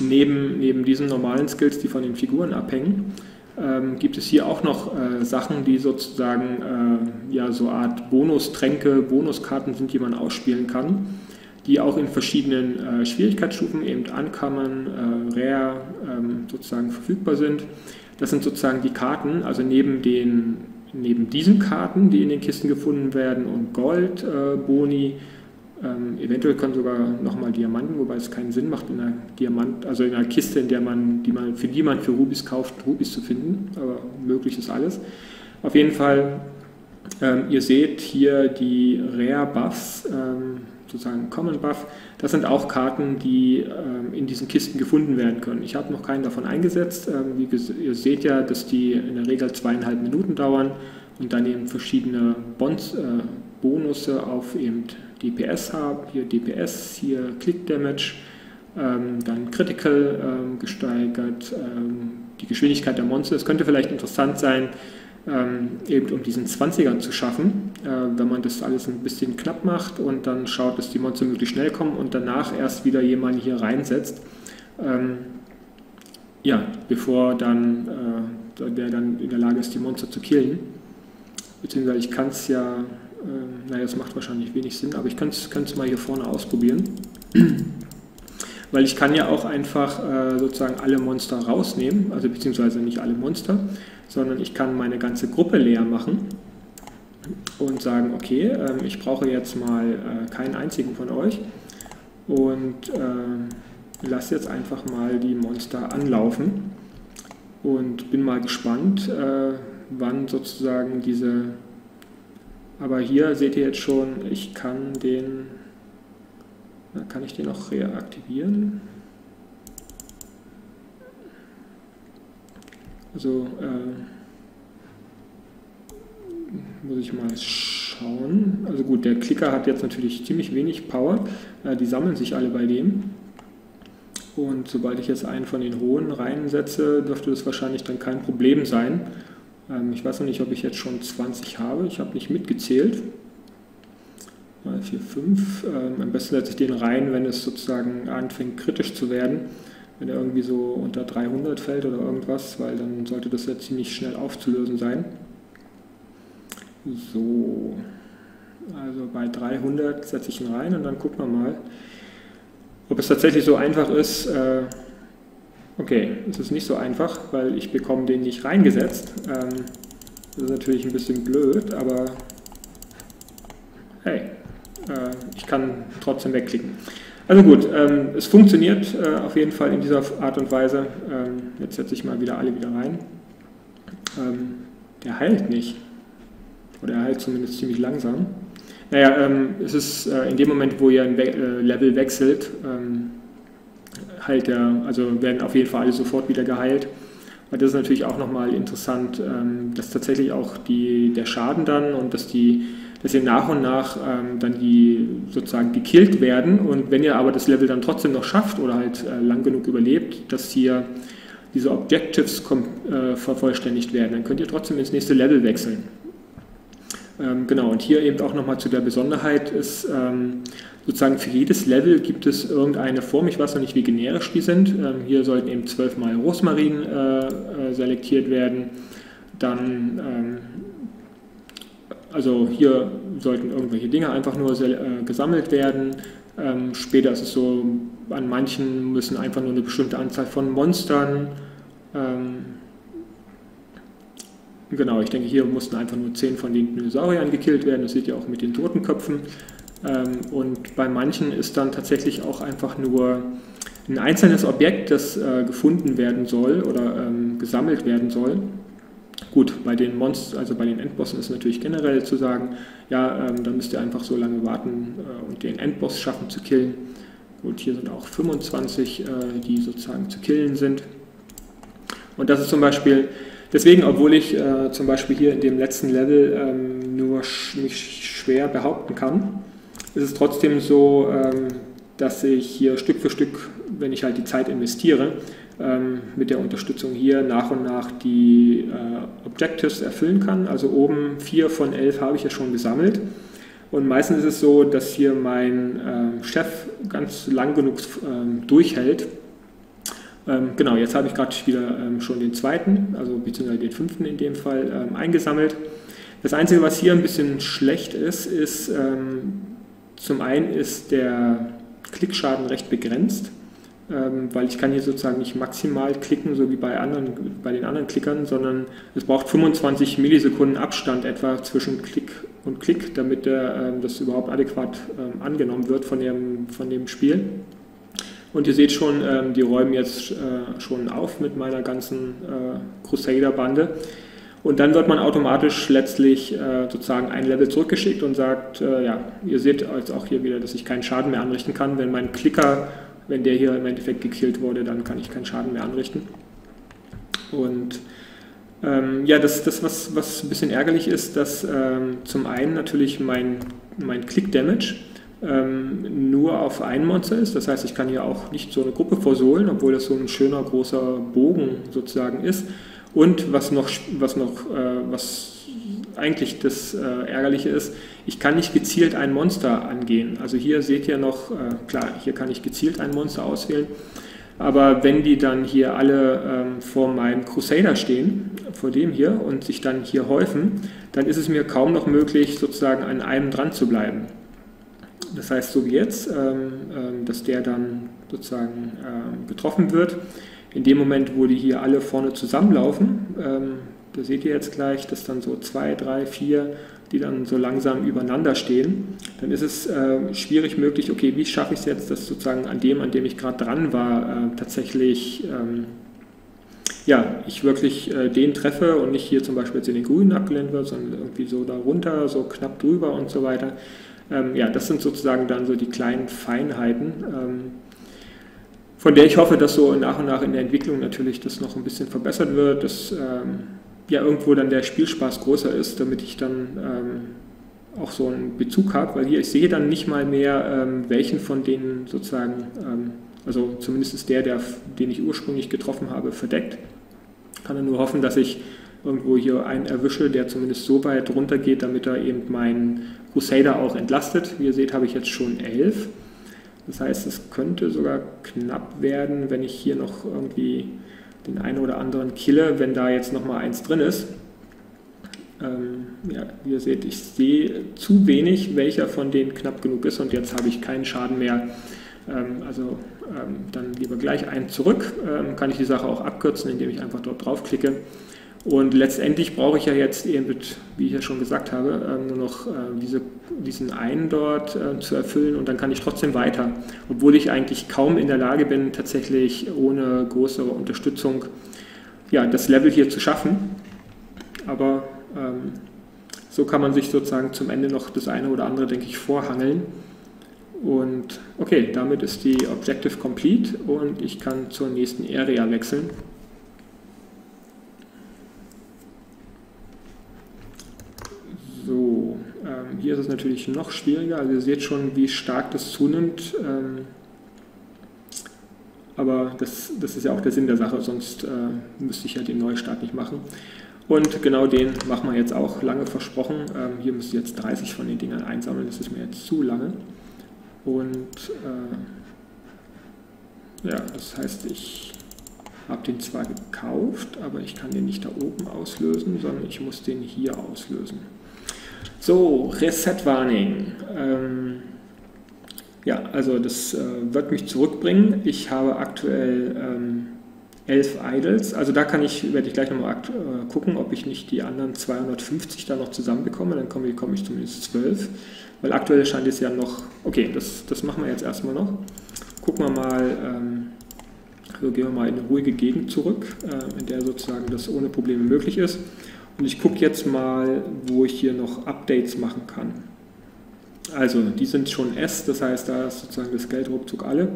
Neben, neben diesen normalen Skills, die von den Figuren abhängen, ähm, gibt es hier auch noch äh, Sachen, die sozusagen äh, ja, so Art Bonustränke, Bonuskarten sind, die man ausspielen kann, die auch in verschiedenen äh, Schwierigkeitsstufen, eben Uncommon, äh, Rare, ähm, sozusagen verfügbar sind. Das sind sozusagen die Karten, also neben, den, neben diesen Karten, die in den Kisten gefunden werden und Gold, äh, Boni, Ähm, eventuell können sogar nochmal Diamanten, wobei es keinen Sinn macht, in einer Diamant, also in einer Kiste, in der man, die man, für die man für Rubis kauft, Rubis zu finden, aber möglich ist alles. Auf jeden Fall, ähm, ihr seht hier die Rare Buffs, ähm, sozusagen Common Buff, das sind auch Karten, die ähm, in diesen Kisten gefunden werden können. Ich habe noch keinen davon eingesetzt, ähm, wie ihr seht ja, dass die in der Regel zweieinhalb Minuten dauern und dann eben verschiedene Bonds, äh, Bonusse auf eben D P S haben, hier D P S, hier Click Damage, ähm, dann Critical ähm, gesteigert, ähm, die Geschwindigkeit der Monster. Es könnte vielleicht interessant sein, ähm, eben um diesen zwanzigern zu schaffen, äh, wenn man das alles ein bisschen knapp macht und dann schaut, dass die Monster möglichst schnell kommen und danach erst wieder jemanden hier reinsetzt, ähm, ja, bevor dann, äh, der dann in der Lage ist, die Monster zu killen. Beziehungsweise ich kann es ja... Naja, es macht wahrscheinlich wenig Sinn, aber ich kann es mal hier vorne ausprobieren. weil ich kann ja auch einfach äh, sozusagen alle Monster rausnehmen, also beziehungsweise nicht alle Monster, sondern ich kann meine ganze Gruppe leer machen und sagen, okay, äh, ich brauche jetzt mal äh, keinen einzigen von euch und äh, lasse jetzt einfach mal die Monster anlaufen und bin mal gespannt, äh, wann sozusagen diese... Aber hier seht ihr jetzt schon, ich kann den, na, kann ich den auch reaktivieren. Also äh, muss ich mal schauen. Also gut, der Clicker hat jetzt natürlich ziemlich wenig Power. Äh, die sammeln sich alle bei dem. Und sobald ich jetzt einen von den hohen reinsetze, dürfte das wahrscheinlich dann kein Problem sein. Ich weiß noch nicht, ob ich jetzt schon zwanzig habe. Ich habe nicht mitgezählt. vier, fünf. Am besten setze ich den rein, wenn es sozusagen anfängt kritisch zu werden. Wenn er irgendwie so unter dreihundert fällt oder irgendwas, weil dann sollte das ja ziemlich schnell aufzulösen sein. So. Also bei dreihundert setze ich ihn rein und dann gucken wir mal, ob es tatsächlich so einfach ist. Okay, es ist nicht so einfach, weil ich bekomme den nicht reingesetzt. Ähm, das ist natürlich ein bisschen blöd, aber hey, äh, ich kann trotzdem wegklicken. Also gut, ähm, es funktioniert äh, auf jeden Fall in dieser Art und Weise. Ähm, jetzt setze ich mal wieder alle wieder rein. Ähm, der heilt nicht. Oder er heilt zumindest ziemlich langsam. Naja, ähm, es ist äh, in dem Moment, wo ihr ein We- äh, Level wechselt, ähm, halt der, also werden auf jeden Fall alle sofort wieder geheilt. Und das ist natürlich auch nochmal interessant, dass tatsächlich auch die, der Schaden dann und dass die, dass ihr nach und nach dann die sozusagen gekillt werden. Und wenn ihr aber das Level dann trotzdem noch schafft oder halt lang genug überlebt, dass hier diese Objectives vervollständigt werden, dann könnt ihr trotzdem ins nächste Level wechseln. Genau, und hier eben auch nochmal zu der Besonderheit ist, sozusagen für jedes Level gibt es irgendeine Form, ich weiß noch nicht, wie generisch die sind. Hier sollten eben zwölfmal Rosmarin selektiert werden. Dann, also hier sollten irgendwelche Dinge einfach nur gesammelt werden. Später ist es so, an manchen müssen einfach nur eine bestimmte Anzahl von Monstern. Genau, ich denke, hier mussten einfach nur zehn von den Dinosauriern gekillt werden. Das seht ihr auch mit den Totenköpfen. Und bei manchen ist dann tatsächlich auch einfach nur ein einzelnes Objekt, das äh, gefunden werden soll oder ähm, gesammelt werden soll. Gut, bei den Monstern, also bei den Endbossen ist natürlich generell zu sagen, ja, ähm, dann müsst ihr einfach so lange warten äh, und den Endboss schaffen zu killen. Gut, hier sind auch fünfundzwanzig, äh, die sozusagen zu killen sind. Und das ist zum Beispiel, deswegen, obwohl ich äh, zum Beispiel hier in dem letzten Level ähm, nur sch mich schwer behaupten kann, ist es trotzdem so, ähm, dass ich hier Stück für Stück, wenn ich halt die Zeit investiere, ähm, mit der Unterstützung hier nach und nach die äh, Objectives erfüllen kann. Also oben vier von elf habe ich ja schon gesammelt. Und meistens ist es so, dass hier mein ähm, Chef ganz lang genug ähm, durchhält. Ähm, genau, jetzt habe ich gerade wieder ähm, schon den zweiten, also beziehungsweise den fünften in dem Fall, ähm, eingesammelt. Das Einzige, was hier ein bisschen schlecht ist, ist, ähm, zum einen ist der Klickschaden recht begrenzt, ähm, weil ich kann hier sozusagen nicht maximal klicken, so wie bei, anderen, bei den anderen Klickern, sondern es braucht fünfundzwanzig Millisekunden Abstand etwa zwischen Klick und Klick, damit der, ähm, das überhaupt adäquat ähm, angenommen wird von dem, von dem Spiel. Und ihr seht schon, ähm, die räumen jetzt äh, schon auf mit meiner ganzen äh, Crusader-Bande. Und dann wird man automatisch letztlich äh, sozusagen ein Level zurückgeschickt und sagt, äh, ja, ihr seht jetzt auch hier wieder, dass ich keinen Schaden mehr anrichten kann. Wenn mein Klicker, wenn der hier im Endeffekt gekillt wurde, dann kann ich keinen Schaden mehr anrichten. Und ähm, ja, das, das was, was ein bisschen ärgerlich ist, dass ähm, zum einen natürlich mein, mein Click-Damage ähm, nur auf ein Monster ist. Das heißt, ich kann hier auch nicht so eine Gruppe versohlen, obwohl das so ein schöner, großer Bogen sozusagen ist. Und was noch, was noch, äh, was eigentlich das äh, Ärgerliche ist, ich kann nicht gezielt ein Monster angehen. Also hier seht ihr noch, äh, klar, hier kann ich gezielt ein Monster auswählen, aber wenn die dann hier alle ähm, vor meinem Crusader stehen, vor dem hier, und sich dann hier häufen, dann ist es mir kaum noch möglich, sozusagen an einem dran zu bleiben. Das heißt, so wie jetzt, dass der dann sozusagen getroffen wird. In dem Moment, wo die hier alle vorne zusammenlaufen, da seht ihr jetzt gleich, dass dann so zwei, drei, vier, die dann so langsam übereinander stehen, dann ist es schwierig möglich, okay, wie schaffe ich es jetzt, dass sozusagen an dem, an dem ich gerade dran war, tatsächlich, ja, ich wirklich den treffe und nicht hier zum Beispiel jetzt in den Grünen abgelenkt wird, sondern irgendwie so da runter, so knapp drüber und so weiter. Ähm, ja, das sind sozusagen dann so die kleinen Feinheiten, ähm, von der ich hoffe, dass so nach und nach in der Entwicklung natürlich das noch ein bisschen verbessert wird, dass ähm, ja irgendwo dann der Spielspaß größer ist, damit ich dann ähm, auch so einen Bezug habe, weil hier, ich sehe dann nicht mal mehr, ähm, welchen von denen sozusagen, ähm, also zumindest ist der, der, den ich ursprünglich getroffen habe, verdeckt. Ich kann dann nur hoffen, dass ich irgendwo hier einen erwische, der zumindest so weit runter geht, damit er eben meinen Crusader auch entlastet. Wie ihr seht, habe ich jetzt schon elf. Das heißt, es könnte sogar knapp werden, wenn ich hier noch irgendwie den einen oder anderen kille, wenn da jetzt nochmal eins drin ist. Ähm, ja, wie ihr seht, ich sehe zu wenig, welcher von denen knapp genug ist und jetzt habe ich keinen Schaden mehr. Ähm, also ähm, dann lieber gleich einen zurück. Ähm, kann ich die Sache auch abkürzen, indem ich einfach dort draufklicke. Und letztendlich brauche ich ja jetzt eben, wie ich ja schon gesagt habe, nur noch diese, diesen einen dort zu erfüllen und dann kann ich trotzdem weiter, obwohl ich eigentlich kaum in der Lage bin, tatsächlich ohne größere Unterstützung ja, das Level hier zu schaffen. Aber ähm, so kann man sich sozusagen zum Ende noch das eine oder andere, denke ich, vorhangeln. Und okay, damit ist die Objective complete und ich kann zur nächsten Area wechseln. So, ähm, hier ist es natürlich noch schwieriger, also ihr seht schon, wie stark das zunimmt, ähm, aber das, das ist ja auch der Sinn der Sache, sonst äh, müsste ich ja den Neustart nicht machen. Und genau den machen wir jetzt auch, lange versprochen, ähm, hier müsst ihr jetzt dreißig von den Dingern einsammeln, das ist mir jetzt zu lange. Und äh, ja, das heißt, ich habe den zwar gekauft, aber ich kann den nicht da oben auslösen, sondern ich muss den hier auslösen. So, Reset-Warning. Ähm, ja, also das äh, wird mich zurückbringen. Ich habe aktuell ähm, elf Idols. Also da kann ich, werde ich gleich nochmal äh, gucken, ob ich nicht die anderen zweihundertfünfzig da noch zusammenbekomme. Dann komme, komme ich zumindest zwölf. Weil aktuell scheint es ja noch... Okay, das, das machen wir jetzt erstmal noch. Gucken wir mal... Ähm, also gehen wir mal in eine ruhige Gegend zurück, äh, in der sozusagen das ohne Probleme möglich ist. Und ich gucke jetzt mal, wo ich hier noch Updates machen kann. Also, die sind schon S, das heißt, da ist sozusagen das Geld ruckzuck alle.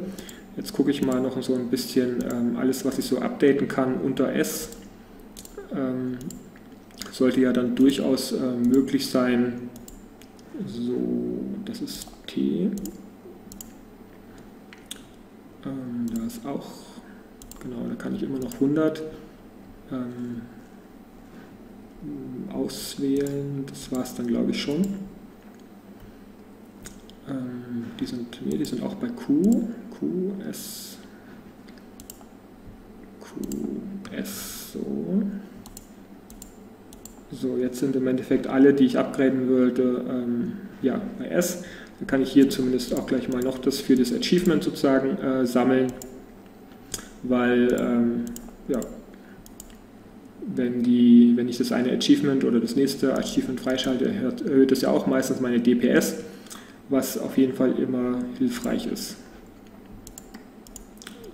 Jetzt gucke ich mal noch so ein bisschen ähm, alles, was ich so updaten kann unter S. Ähm, sollte ja dann durchaus äh, möglich sein. So, das ist T. Ähm, da ist auch, genau, da kann ich immer noch hundert. Ähm, auswählen, das war es dann, glaube ich, schon. Ähm, die, sind, nee, die sind auch bei Q, Q, S, Q, S, so. So, jetzt sind im Endeffekt alle, die ich upgraden wollte, ähm, ja, bei S. Dann kann ich hier zumindest auch gleich mal noch das für das Achievement sozusagen äh, sammeln, weil, ähm, ja, Wenn, die, wenn ich das eine Achievement oder das nächste Achievement freischalte, erhöht das ja auch meistens meine D P S, was auf jeden Fall immer hilfreich ist.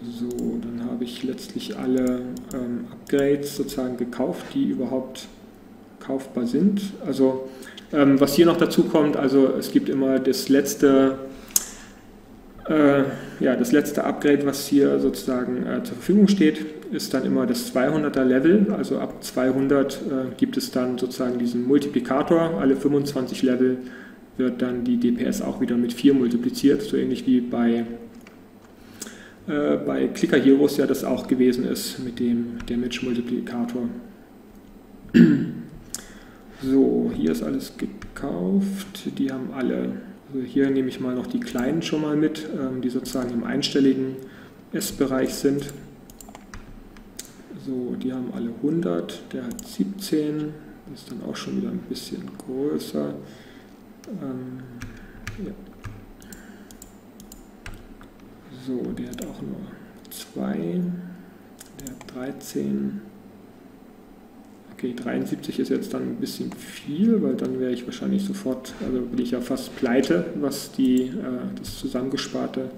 So, dann habe ich letztlich alle ähm, Upgrades sozusagen gekauft, die überhaupt kaufbar sind. Also, ähm, was hier noch dazu kommt, also es gibt immer das letzte... Äh, ja, das letzte Upgrade, was hier sozusagen äh, zur Verfügung steht, ist dann immer das zweihunderter Level. Also ab zweihundert äh, gibt es dann sozusagen diesen Multiplikator. Alle fünfundzwanzig Level wird dann die D P S auch wieder mit vier multipliziert, so ähnlich wie bei, äh, bei Clicker Heroes ja das auch gewesen ist mit dem Damage-Multiplikator. So, hier ist alles gekauft. Die haben alle... Also hier nehme ich mal noch die kleinen schon mal mit, die sozusagen im einstelligen S-Bereich sind. So, die haben alle hundert, der hat siebzehn, das ist dann auch schon wieder ein bisschen größer. Ähm, ja. So, die hat auch nur zwei, der hat dreizehn. Okay, dreiundsiebzig ist jetzt dann ein bisschen viel, weil dann wäre ich wahrscheinlich sofort, also bin ich ja fast pleite, was die, äh, das zusammengesparte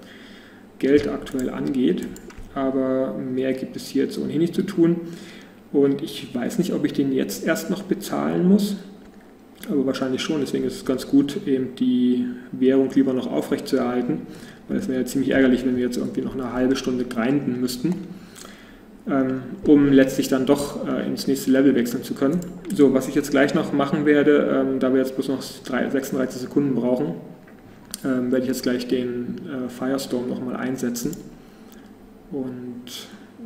Geld aktuell angeht. Aber mehr gibt es hier jetzt ohnehin nicht zu tun. Und ich weiß nicht, ob ich den jetzt erst noch bezahlen muss, aber wahrscheinlich schon. Deswegen ist es ganz gut, eben die Währung lieber noch aufrechtzuerhalten, weil es wäre ja ziemlich ärgerlich, wenn wir jetzt irgendwie noch eine halbe Stunde grinden müssten, um letztlich dann doch ins nächste Level wechseln zu können. So, was ich jetzt gleich noch machen werde, da wir jetzt bloß noch sechsunddreißig Sekunden brauchen, werde ich jetzt gleich den Firestorm nochmal einsetzen. Und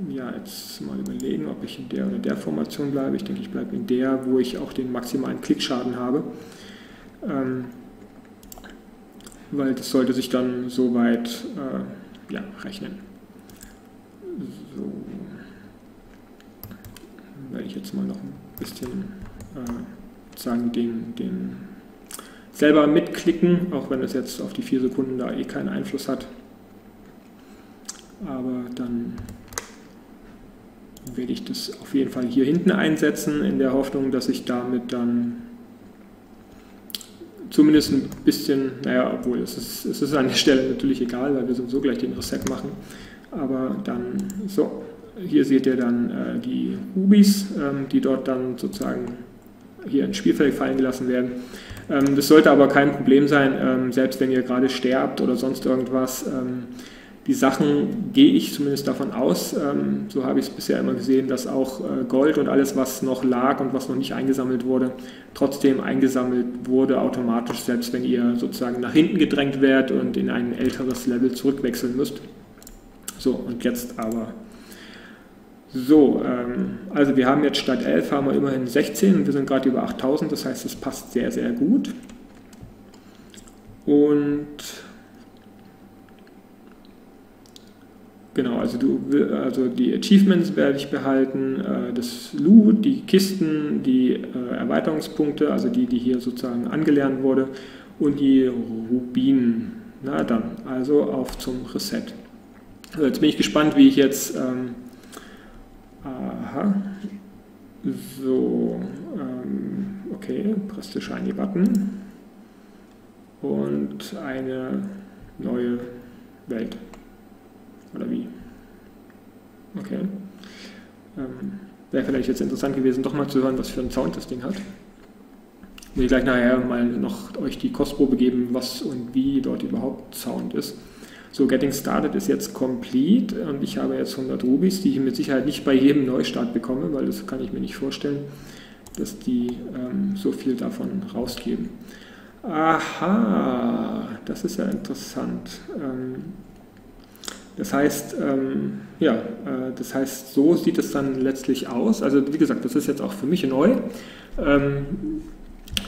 ja, jetzt mal überlegen, ob ich in der oder der Formation bleibe. Ich denke, ich bleibe in der, wo ich auch den maximalen Klickschaden habe. Ähm, weil das sollte sich dann soweit äh, ja, rechnen. So. Dann werde ich jetzt mal noch ein bisschen äh, sagen, den, den selber mitklicken, auch wenn es jetzt auf die vier Sekunden da eh keinen Einfluss hat. Aber dann werde ich das auf jeden Fall hier hinten einsetzen, in der Hoffnung, dass ich damit dann zumindest ein bisschen, naja, obwohl es ist, es ist an der Stelle natürlich egal, weil wir sowieso gleich den Reset machen, aber dann, so, hier seht ihr dann äh, die Rubis, ähm, die dort dann sozusagen hier ins Spielfeld fallen gelassen werden. Ähm, das sollte aber kein Problem sein, ähm, selbst wenn ihr gerade sterbt oder sonst irgendwas, ähm, die Sachen gehe ich zumindest davon aus, ähm, so habe ich es bisher immer gesehen, dass auch äh, Gold und alles, was noch lag und was noch nicht eingesammelt wurde, trotzdem eingesammelt wurde automatisch, selbst wenn ihr sozusagen nach hinten gedrängt werdet und in ein älteres Level zurückwechseln müsst. So, und jetzt aber. So, ähm, also wir haben jetzt statt elf haben wir immerhin sechzehn und wir sind gerade über achttausend, das heißt, es passt sehr, sehr gut. Und genau, also, du, also die Achievements werde ich behalten, das Loot, die Kisten, die Erweiterungspunkte, also die, die hier sozusagen angelernt wurde, und die Rubinen. Na dann, also auf zum Reset. Also jetzt bin ich gespannt, wie ich jetzt... Ähm, aha, so, ähm, okay, press the shiny button und eine neue Welt. Oder wie? Okay. Ähm, wäre vielleicht jetzt interessant gewesen, doch mal zu hören, was für einen Sound das Ding hat. Will ich gleich nachher mal noch euch die Kostprobe geben, was und wie dort überhaupt Sound ist. So, Getting Started ist jetzt complete und ich habe jetzt hundert Rubis, die ich mit Sicherheit nicht bei jedem Neustart bekomme, weil das kann ich mir nicht vorstellen, dass die ähm, so viel davon rausgeben. Aha, das ist ja interessant. Ähm, Das heißt, ähm, ja, äh, das heißt, so sieht es dann letztlich aus. Also wie gesagt, das ist jetzt auch für mich neu. Ähm,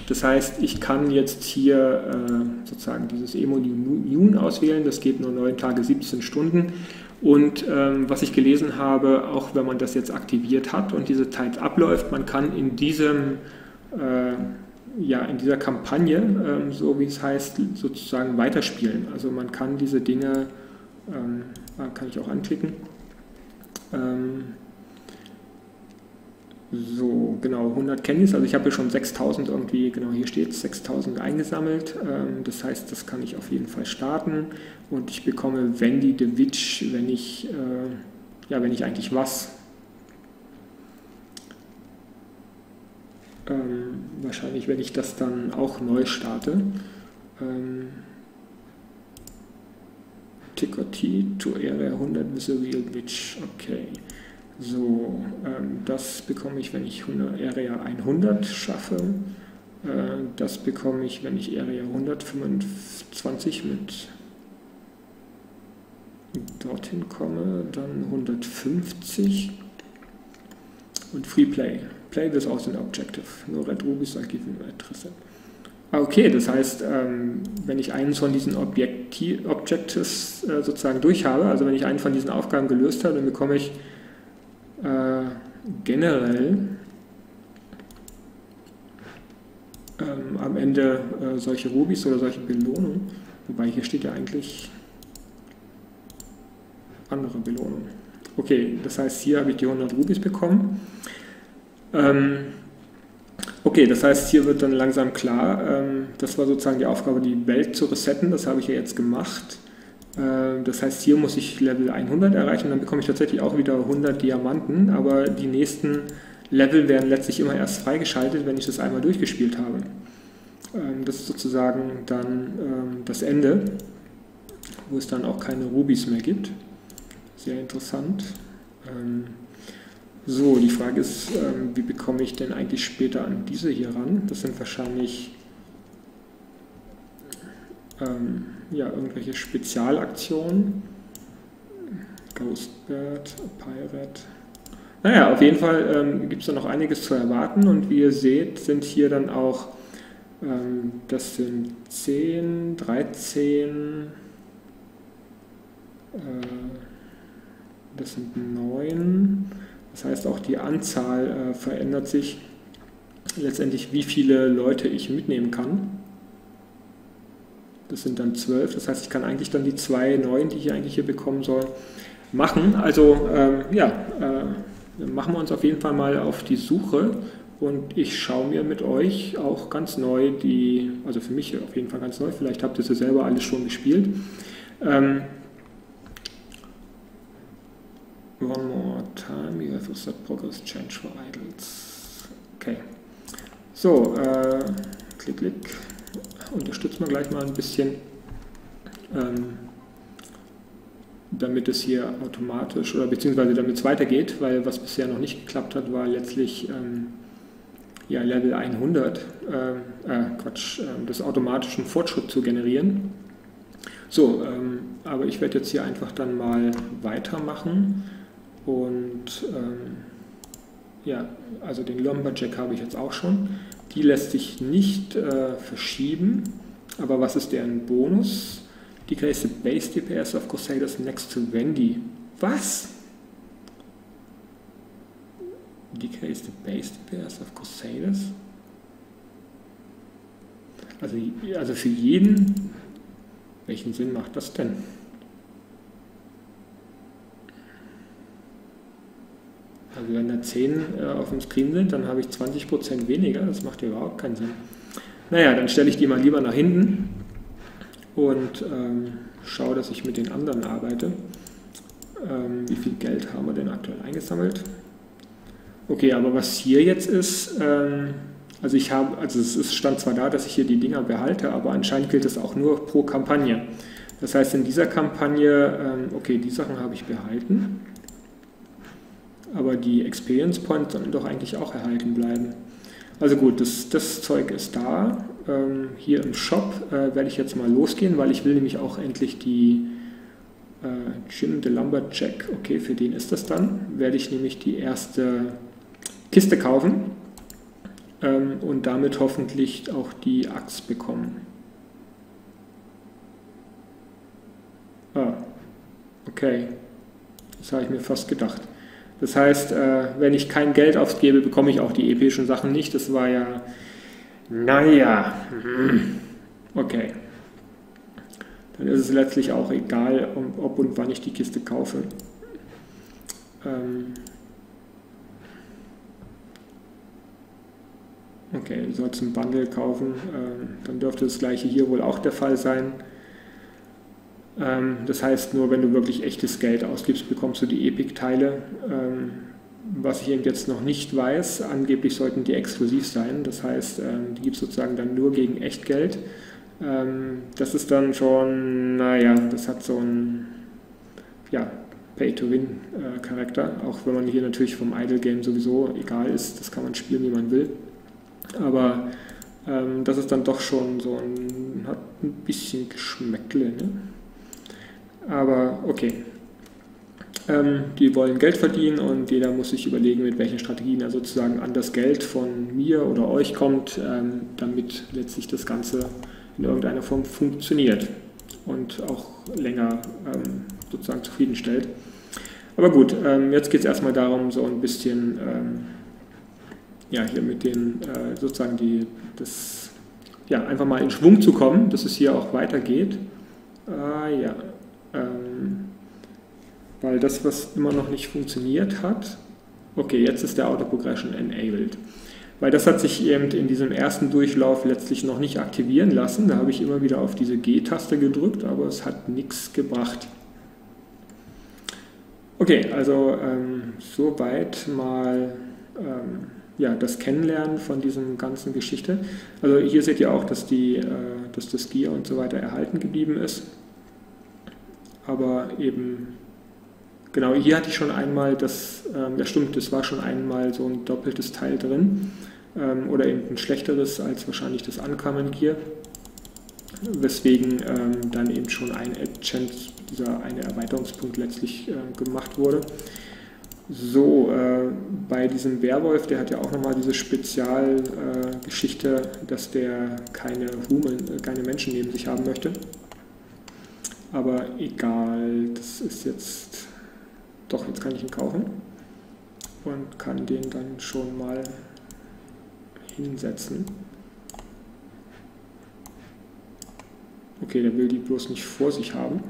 das heißt, ich kann jetzt hier äh, sozusagen dieses Emo's New Moon auswählen. Das geht nur neun Tage, siebzehn Stunden. Und ähm, was ich gelesen habe, auch wenn man das jetzt aktiviert hat und diese Zeit abläuft, man kann in diesem äh, ja, in dieser Kampagne, ähm, so wie es heißt, sozusagen weiterspielen. Also man kann diese Dinge Ähm, kann ich auch anklicken. Ähm, so, genau, hundert Candies, also ich habe hier schon sechstausend irgendwie, genau hier steht sechstausend eingesammelt, ähm, das heißt, das kann ich auf jeden Fall starten und ich bekomme Wendy the Witch, wenn ich, äh, ja, wenn ich eigentlich was, ähm, wahrscheinlich, wenn ich das dann auch neu starte, ähm, to Area hundert with a real witch. Okay, so, ähm, das bekomme ich, wenn ich Area hundert schaffe. Äh, das bekomme ich, wenn ich Area hundertfünfundzwanzig mit dorthin komme, dann hundertfünfzig. Und Free Play. Play this aus an Objective. No Red Rubies, I give you Adresse. Okay, das heißt, wenn ich einen von diesen Objectives sozusagen durch habe, also wenn ich einen von diesen Aufgaben gelöst habe, dann bekomme ich generell am Ende solche Rubis oder solche Belohnungen. Wobei hier steht ja eigentlich andere Belohnung. Okay, das heißt, hier habe ich die hundert Rubis bekommen. Ähm, okay, das heißt, hier wird dann langsam klar, ähm, das war sozusagen die Aufgabe, die Welt zu resetten, das habe ich ja jetzt gemacht. Äh, das heißt, hier muss ich Level hundert erreichen, dann bekomme ich tatsächlich auch wieder hundert Diamanten, aber die nächsten Level werden letztlich immer erst freigeschaltet, wenn ich das einmal durchgespielt habe. Ähm, das ist sozusagen dann ähm, das Ende, wo es dann auch keine Rubis mehr gibt. Sehr interessant. Ähm, so, die Frage ist, ähm, wie bekomme ich denn eigentlich später an diese hier ran? Das sind wahrscheinlich ähm, ja, irgendwelche Spezialaktionen. Ghostbird, Pirate. Naja, auf jeden Fall ähm, gibt es da noch einiges zu erwarten und wie ihr seht, sind hier dann auch, ähm, das sind zehn, dreizehn, äh, das sind neun, das heißt auch die Anzahl äh, verändert sich letztendlich, wie viele Leute ich mitnehmen kann. Das sind dann zwölf, das heißt ich kann eigentlich dann die zwei neuen, die ich eigentlich hier bekommen soll, machen. Also ähm, ja, äh, machen wir uns auf jeden Fall mal auf die Suche und ich schaue mir mit euch auch ganz neu die, also für mich auf jeden Fall ganz neu, vielleicht habt ihr es ja selber alles schon gespielt, ähm, One more time, you have reset progress change for idols. Okay. So, äh, klick, klick. Unterstützen wir gleich mal ein bisschen, ähm, damit es hier automatisch, oder beziehungsweise damit es weitergeht, weil was bisher noch nicht geklappt hat, war letztlich ähm, ja, Level hundert, äh, äh, Quatsch, äh, das automatischen Fortschritt zu generieren. So, ähm, aber ich werde jetzt hier einfach dann mal weitermachen. Und ähm, ja, also den Lumberjack habe ich jetzt auch schon. Die lässt sich nicht äh, verschieben, aber was ist deren Bonus? Die Decrease Base D P S of Crusaders next to Wendy. Was? Die Decrease Base D P S of Crusaders? Also, also für jeden, welchen Sinn macht das denn? Also wenn da zehn äh, auf dem Screen sind, dann habe ich zwanzig Prozent weniger, das macht überhaupt keinen Sinn. Naja, dann stelle ich die mal lieber nach hinten und ähm, schaue, dass ich mit den anderen arbeite. Ähm, wie viel Geld haben wir denn aktuell eingesammelt? Okay, aber was hier jetzt ist, ähm, also ich habe, also es ist, stand zwar da, dass ich hier die Dinger behalte, aber anscheinend gilt das auch nur pro Kampagne. Das heißt, in dieser Kampagne, ähm, okay, die Sachen habe ich behalten, aber die Experience Points sollen doch eigentlich auch erhalten bleiben. Also gut, das, das Zeug ist da. Ähm, hier im Shop äh, werde ich jetzt mal losgehen, weil ich will nämlich auch endlich die äh, Jim the Lumberjack, okay, für den ist das dann, werde ich nämlich die erste Kiste kaufen ähm, und damit hoffentlich auch die Axt bekommen. Ah, okay, das habe ich mir fast gedacht. Das heißt, wenn ich kein Geld ausgebe, bekomme ich auch die epischen Sachen nicht. Das war ja... Naja. Okay. Dann ist es letztlich auch egal, ob und wann ich die Kiste kaufe. Okay, du sollst einen Bundle kaufen. Dann dürfte das gleiche hier wohl auch der Fall sein. Das heißt, nur wenn du wirklich echtes Geld ausgibst, bekommst du die Epic-Teile. Was ich eben jetzt noch nicht weiß, angeblich sollten die exklusiv sein. Das heißt, die gibt es sozusagen dann nur gegen Echtgeld. Das ist dann schon, naja, das hat so einen ja, Pay-to-Win-Charakter. Auch wenn man hier natürlich vom Idle-Game sowieso egal ist, das kann man spielen, wie man will. Aber ähm, das ist dann doch schon so ein, hat ein bisschen Geschmäckle, ne? Aber okay, ähm, die wollen Geld verdienen und jeder muss sich überlegen, mit welchen Strategien er sozusagen an das Geld von mir oder euch kommt, ähm, damit letztlich das Ganze in irgendeiner Form funktioniert und auch länger ähm, sozusagen zufriedenstellt. Aber gut, ähm, jetzt geht es erstmal darum, so ein bisschen ähm, ja, hier mit den äh, sozusagen die, das, ja, einfach mal in Schwung zu kommen, dass es hier auch weitergeht. Ah, ja. Ähm, Weil das, was immer noch nicht funktioniert hat, okay, jetzt ist der Auto-Progression enabled. Weil das hat sich eben in diesem ersten Durchlauf letztlich noch nicht aktivieren lassen. Da habe ich immer wieder auf diese G-Taste gedrückt, aber es hat nichts gebracht. Okay, also ähm, soweit mal ähm, ja, das Kennenlernen von diesem ganzen Geschichte. Also hier seht ihr auch, dass, die, äh, dass das Gear und so weiter erhalten geblieben ist. Aber eben, genau, hier hatte ich schon einmal das, ähm, ja stimmt, das war schon einmal so ein doppeltes Teil drin. Ähm, oder eben ein schlechteres als wahrscheinlich das Uncommon Gear. Weswegen ähm, dann eben schon ein Ad-Chance, dieser eine Erweiterungspunkt letztlich äh, gemacht wurde. So, äh, bei diesem Werwolf, der hat ja auch nochmal diese Spezialgeschichte, äh, dass der keine, Human, äh, keine Menschen neben sich haben möchte. Aber egal, das ist jetzt, doch, jetzt kann ich ihn kaufen und kann den dann schon mal hinsetzen. Okay, der will die bloß nicht vor sich haben.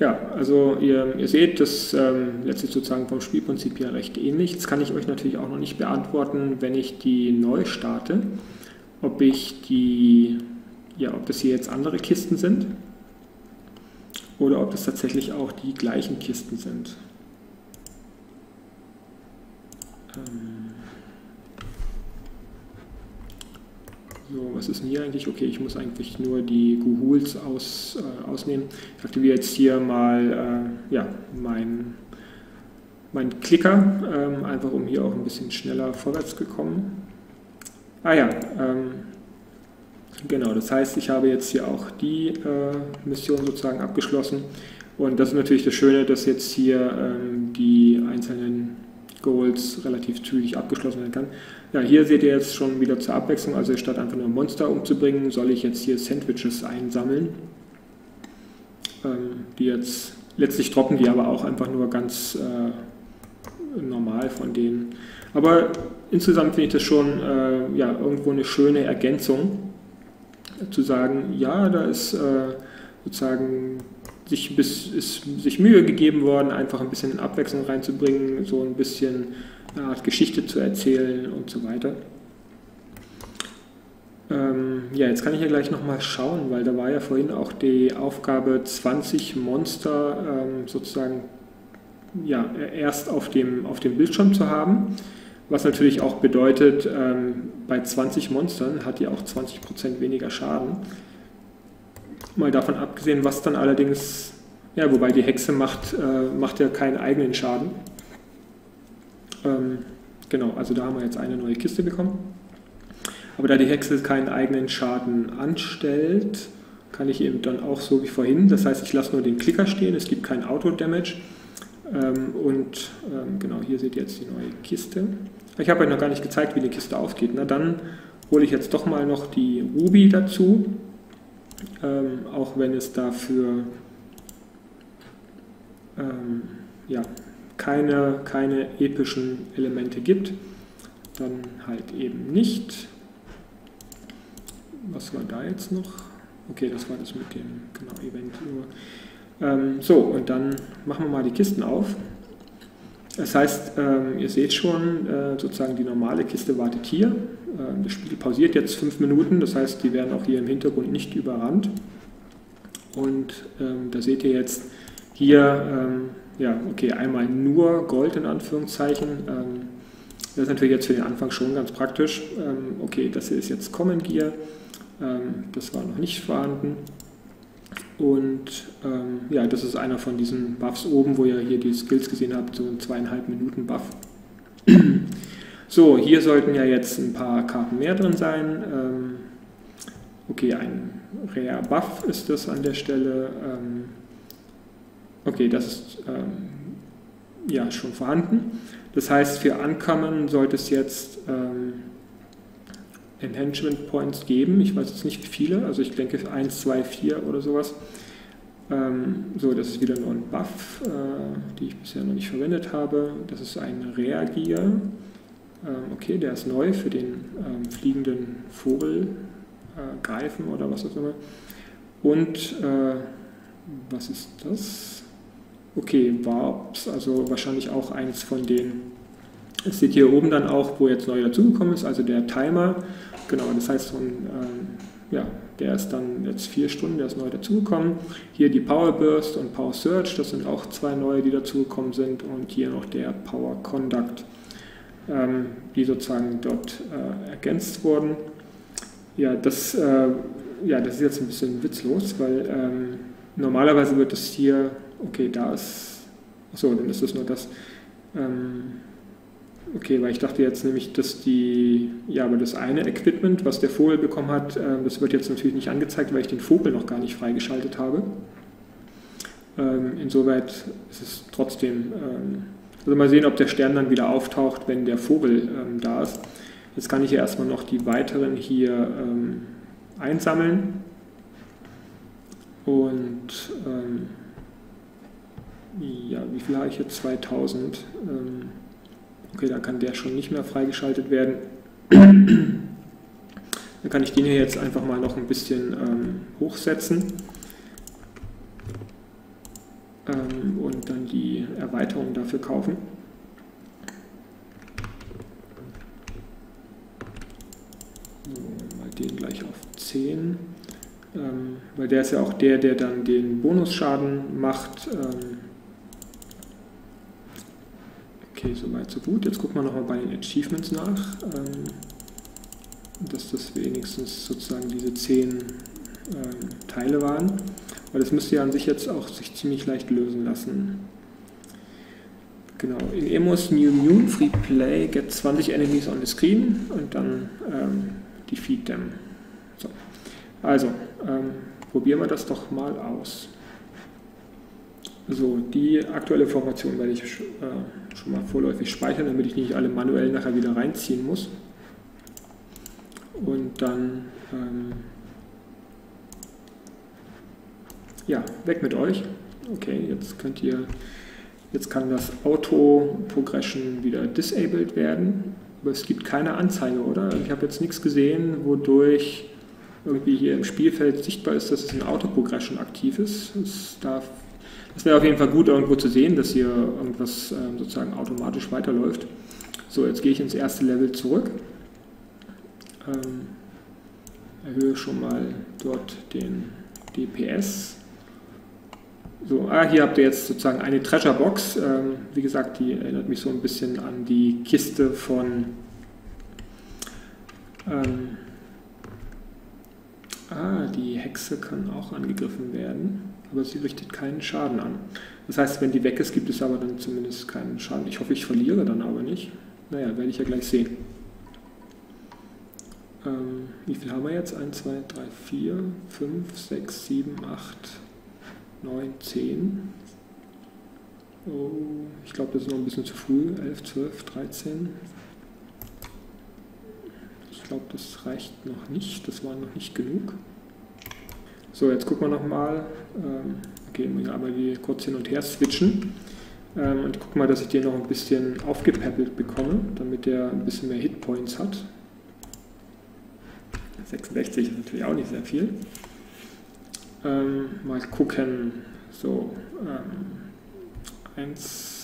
Ja, also ihr, ihr seht, das ähm, letztlich sozusagen vom Spielprinzip ja recht ähnlich. Das kann ich euch natürlich auch noch nicht beantworten, wenn ich die neu starte, ob ich die, ja, ob das hier jetzt andere Kisten sind oder ob das tatsächlich auch die gleichen Kisten sind. Ähm So, was ist denn hier eigentlich? Okay, ich muss eigentlich nur die Ghouls aus, äh, ausnehmen. Ich aktiviere jetzt hier mal äh, ja, meinen mein Klicker, ähm, einfach um hier auch ein bisschen schneller vorwärts zu kommen. Ah ja, ähm, genau, das heißt, ich habe jetzt hier auch die äh, Mission sozusagen abgeschlossen. Und das ist natürlich das Schöne, dass jetzt hier ähm, die einzelnen Goals relativ zügig abgeschlossen werden kann. Ja, hier seht ihr jetzt schon wieder zur Abwechslung, also statt einfach nur Monster umzubringen, soll ich jetzt hier Sandwiches einsammeln. Ähm, die jetzt, letztlich droppen die aber auch einfach nur ganz äh, normal von denen. Aber insgesamt finde ich das schon äh, ja, irgendwo eine schöne Ergänzung, zu sagen, ja, da ist äh, sozusagen Sich, bis, ist sich Mühe gegeben worden, einfach ein bisschen Abwechslung reinzubringen, so ein bisschen eine Art Geschichte zu erzählen und so weiter. Ähm, ja, jetzt kann ich ja gleich nochmal schauen, weil da war ja vorhin auch die Aufgabe, zwanzig Monster ähm, sozusagen ja, erst auf dem, auf dem Bildschirm zu haben, was natürlich auch bedeutet, ähm, bei zwanzig Monstern hat die auch zwanzig Prozent weniger Schaden. Mal davon abgesehen, was dann allerdings, ja, wobei die Hexe macht, äh, macht ja keinen eigenen Schaden. Ähm, genau, also da haben wir jetzt eine neue Kiste bekommen. Aber da die Hexe keinen eigenen Schaden anstellt, kann ich eben dann auch so wie vorhin, das heißt, ich lasse nur den Klicker stehen, es gibt kein Auto-Damage. Ähm, und ähm, genau, hier seht ihr jetzt die neue Kiste. Ich habe euch noch gar nicht gezeigt, wie die Kiste aufgeht. Na, dann hole ich jetzt doch mal noch die Ruby dazu. Ähm, auch wenn es dafür ähm, ja, keine, keine epischen Elemente gibt, dann halt eben nicht. Was war da jetzt noch? Okay, das war das mit dem genau, Event. Ähm, so, und dann machen wir mal die Kisten auf. Das heißt, ähm, ihr seht schon, äh, sozusagen die normale Kiste wartet hier. Äh, das Spiel pausiert jetzt fünf Minuten, das heißt, die werden auch hier im Hintergrund nicht überrannt. Und ähm, da seht ihr jetzt hier, ähm, ja, okay, einmal nur Gold in Anführungszeichen. Ähm, das ist natürlich jetzt für den Anfang schon ganz praktisch. Ähm, okay, das hier ist jetzt Common Gear, ähm, das war noch nicht vorhanden. Und ähm, ja, das ist einer von diesen Buffs oben, wo ihr hier die Skills gesehen habt, so ein zweieinhalb Minuten Buff. So, hier sollten ja jetzt ein paar Karten mehr drin sein. Ähm, okay, ein Rare Buff ist das an der Stelle. Ähm, okay, das ist ähm, ja schon vorhanden. Das heißt, für Ankommen sollte es jetzt Ähm, Enhancement Points geben. Ich weiß jetzt nicht wie viele, also ich denke eins, zwei, vier oder sowas. Ähm, so, das ist wieder nur ein Buff, äh, die ich bisher noch nicht verwendet habe. Das ist ein Rare Gear. Ähm, okay, der ist neu für den ähm, fliegenden Vogel, äh, Greifen oder was auch immer. Und äh, Was ist das? Okay, Warps, also wahrscheinlich auch eins von denen. Das seht ihr oben dann auch, wo jetzt neu dazugekommen ist, also der Timer. Genau, das heißt, so ein, äh, ja, der ist dann jetzt vier Stunden, der ist neu dazugekommen. Hier die Power Burst und Power Surge, das sind auch zwei neue, die dazugekommen sind. Und hier noch der Power Conduct, ähm, die sozusagen dort äh, ergänzt wurden. Ja das, äh, ja, das ist jetzt ein bisschen witzlos, weil ähm, normalerweise wird es hier, okay, da ist, achso, dann ist es nur das, ähm, okay, weil ich dachte jetzt nämlich, dass die, ja, aber das eine Equipment, was der Vogel bekommen hat, äh, das wird jetzt natürlich nicht angezeigt, weil ich den Vogel noch gar nicht freigeschaltet habe. Ähm, insoweit ist es trotzdem, ähm, also mal sehen, ob der Stern dann wieder auftaucht, wenn der Vogel ähm, da ist. Jetzt kann ich ja erstmal noch die weiteren hier ähm, einsammeln. Und ähm, ja, wie viel habe ich jetzt? zweitausend. Ähm, okay, da kann der schon nicht mehr freigeschaltet werden. Dann kann ich den hier jetzt einfach mal noch ein bisschen ähm, hochsetzen. Ähm, und dann die Erweiterung dafür kaufen. So, mal den gleich auf zehn. Ähm, weil der ist ja auch der, der dann den Bonusschaden macht. Ähm okay, soweit so gut. Jetzt gucken wir nochmal bei den Achievements nach, ähm dass das wenigstens sozusagen diese zehn ähm, Teile waren. Weil das müsste ja an sich jetzt auch sich ziemlich leicht lösen lassen. Genau, in Emo's New Moon, Free Play, get zwanzig Enemies on the screen und dann ähm, defeat them. So. Also, ähm, probieren wir das doch mal aus. So, die aktuelle Formation werde ich sch äh, schon mal vorläufig speichern, damit ich nicht alle manuell nachher wieder reinziehen muss. Und dann, ähm, ja, weg mit euch. Okay, jetzt könnt ihr, jetzt kann das Auto-Progression wieder disabled werden. Aber es gibt keine Anzeige, oder? Ich habe jetzt nichts gesehen, wodurch irgendwie hier im Spielfeld sichtbar ist, dass es ein Auto-Progression aktiv ist. Es darf, das wäre auf jeden Fall gut irgendwo zu sehen, dass hier irgendwas ähm, sozusagen automatisch weiterläuft. So, jetzt gehe ich ins erste Level zurück. Ähm, erhöhe schon mal dort den D P S. So, ah, hier habt ihr jetzt sozusagen eine Treasure Box. Ähm, wie gesagt, die erinnert mich so ein bisschen an die Kiste von ähm, Ah, die Hexe kann auch angegriffen werden, aber sie richtet keinen Schaden an. Das heißt, wenn die weg ist, gibt es aber dann zumindest keinen Schaden. Ich hoffe, ich verliere dann aber nicht. Naja, werde ich ja gleich sehen. Ähm, wie viel haben wir jetzt? eins, zwei, drei, vier, fünf, sechs, sieben, acht, neun, zehn. Oh, ich glaube, das ist noch ein bisschen zu früh. elf, zwölf, dreizehn. Ich glaube, das reicht noch nicht, das war noch nicht genug. So, jetzt gucken wir nochmal, ähm, okay, einmal die kurz hin und her switchen ähm, und gucken mal, dass ich den noch ein bisschen aufgepäppelt bekomme, damit der ein bisschen mehr Hitpoints hat. sechsundsechzig ist natürlich auch nicht sehr viel. Ähm, mal gucken, so, ähm, eins,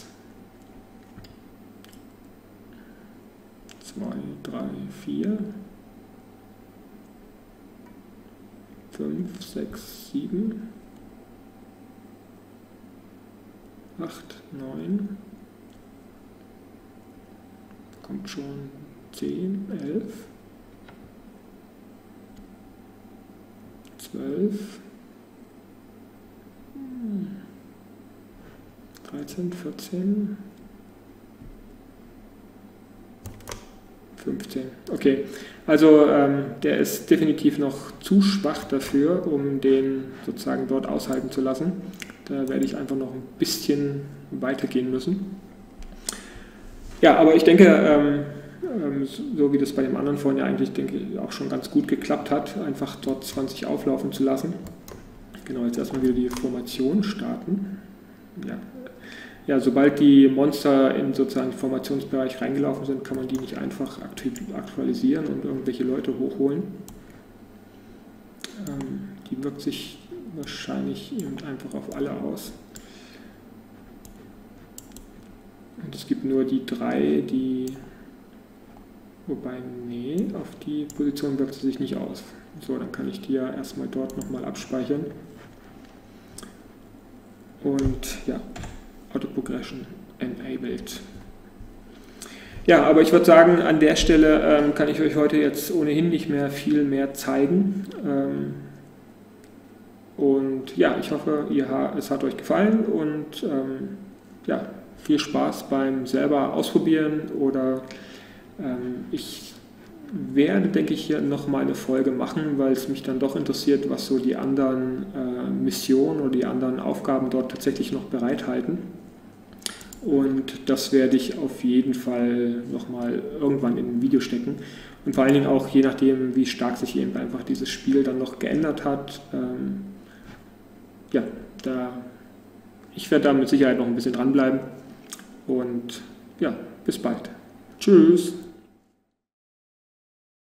zwei, drei, vier, fünf, sechs, sieben, acht, neun, kommt schon, zehn, elf, zwölf, dreizehn, vierzehn, fünfzehn. Okay, also ähm, der ist definitiv noch zu schwach dafür, um den sozusagen dort aushalten zu lassen. Da werde ich einfach noch ein bisschen weitergehen müssen. Ja, aber ich denke, ähm, ähm, so wie das bei dem anderen vorhin ja eigentlich denke ich, auch schon ganz gut geklappt hat, einfach dort zwanzig auflaufen zu lassen. Genau, jetzt erstmal wieder die Formation starten. Ja. Ja, sobald die Monster in sozusagen den Formationsbereich reingelaufen sind, kann man die nicht einfach aktualisieren und irgendwelche Leute hochholen. Ähm, die wirkt sich wahrscheinlich irgend einfach auf alle aus. Und es gibt nur die drei, die... Wobei, nee, auf die Position wirkt sie sich nicht aus. So, dann kann ich die ja erstmal dort nochmal abspeichern. Und ja, Auto Progression enabled. Ja, aber ich würde sagen, an der Stelle ähm, kann ich euch heute jetzt ohnehin nicht mehr viel mehr zeigen. Ähm, und ja, ich hoffe, ihr ha es hat euch gefallen und ähm, ja, viel Spaß beim selber ausprobieren oder ähm, ich werde, denke ich, hier nochmal eine Folge machen, weil es mich dann doch interessiert, was so die anderen äh, Missionen oder die anderen Aufgaben dort tatsächlich noch bereithalten. Und das werde ich auf jeden Fall nochmal irgendwann in ein Video stecken. Und vor allen Dingen auch je nachdem, wie stark sich eben einfach dieses Spiel dann noch geändert hat. Ähm, ja, da, ich werde da mit Sicherheit noch ein bisschen dranbleiben. Und ja, bis bald. Tschüss!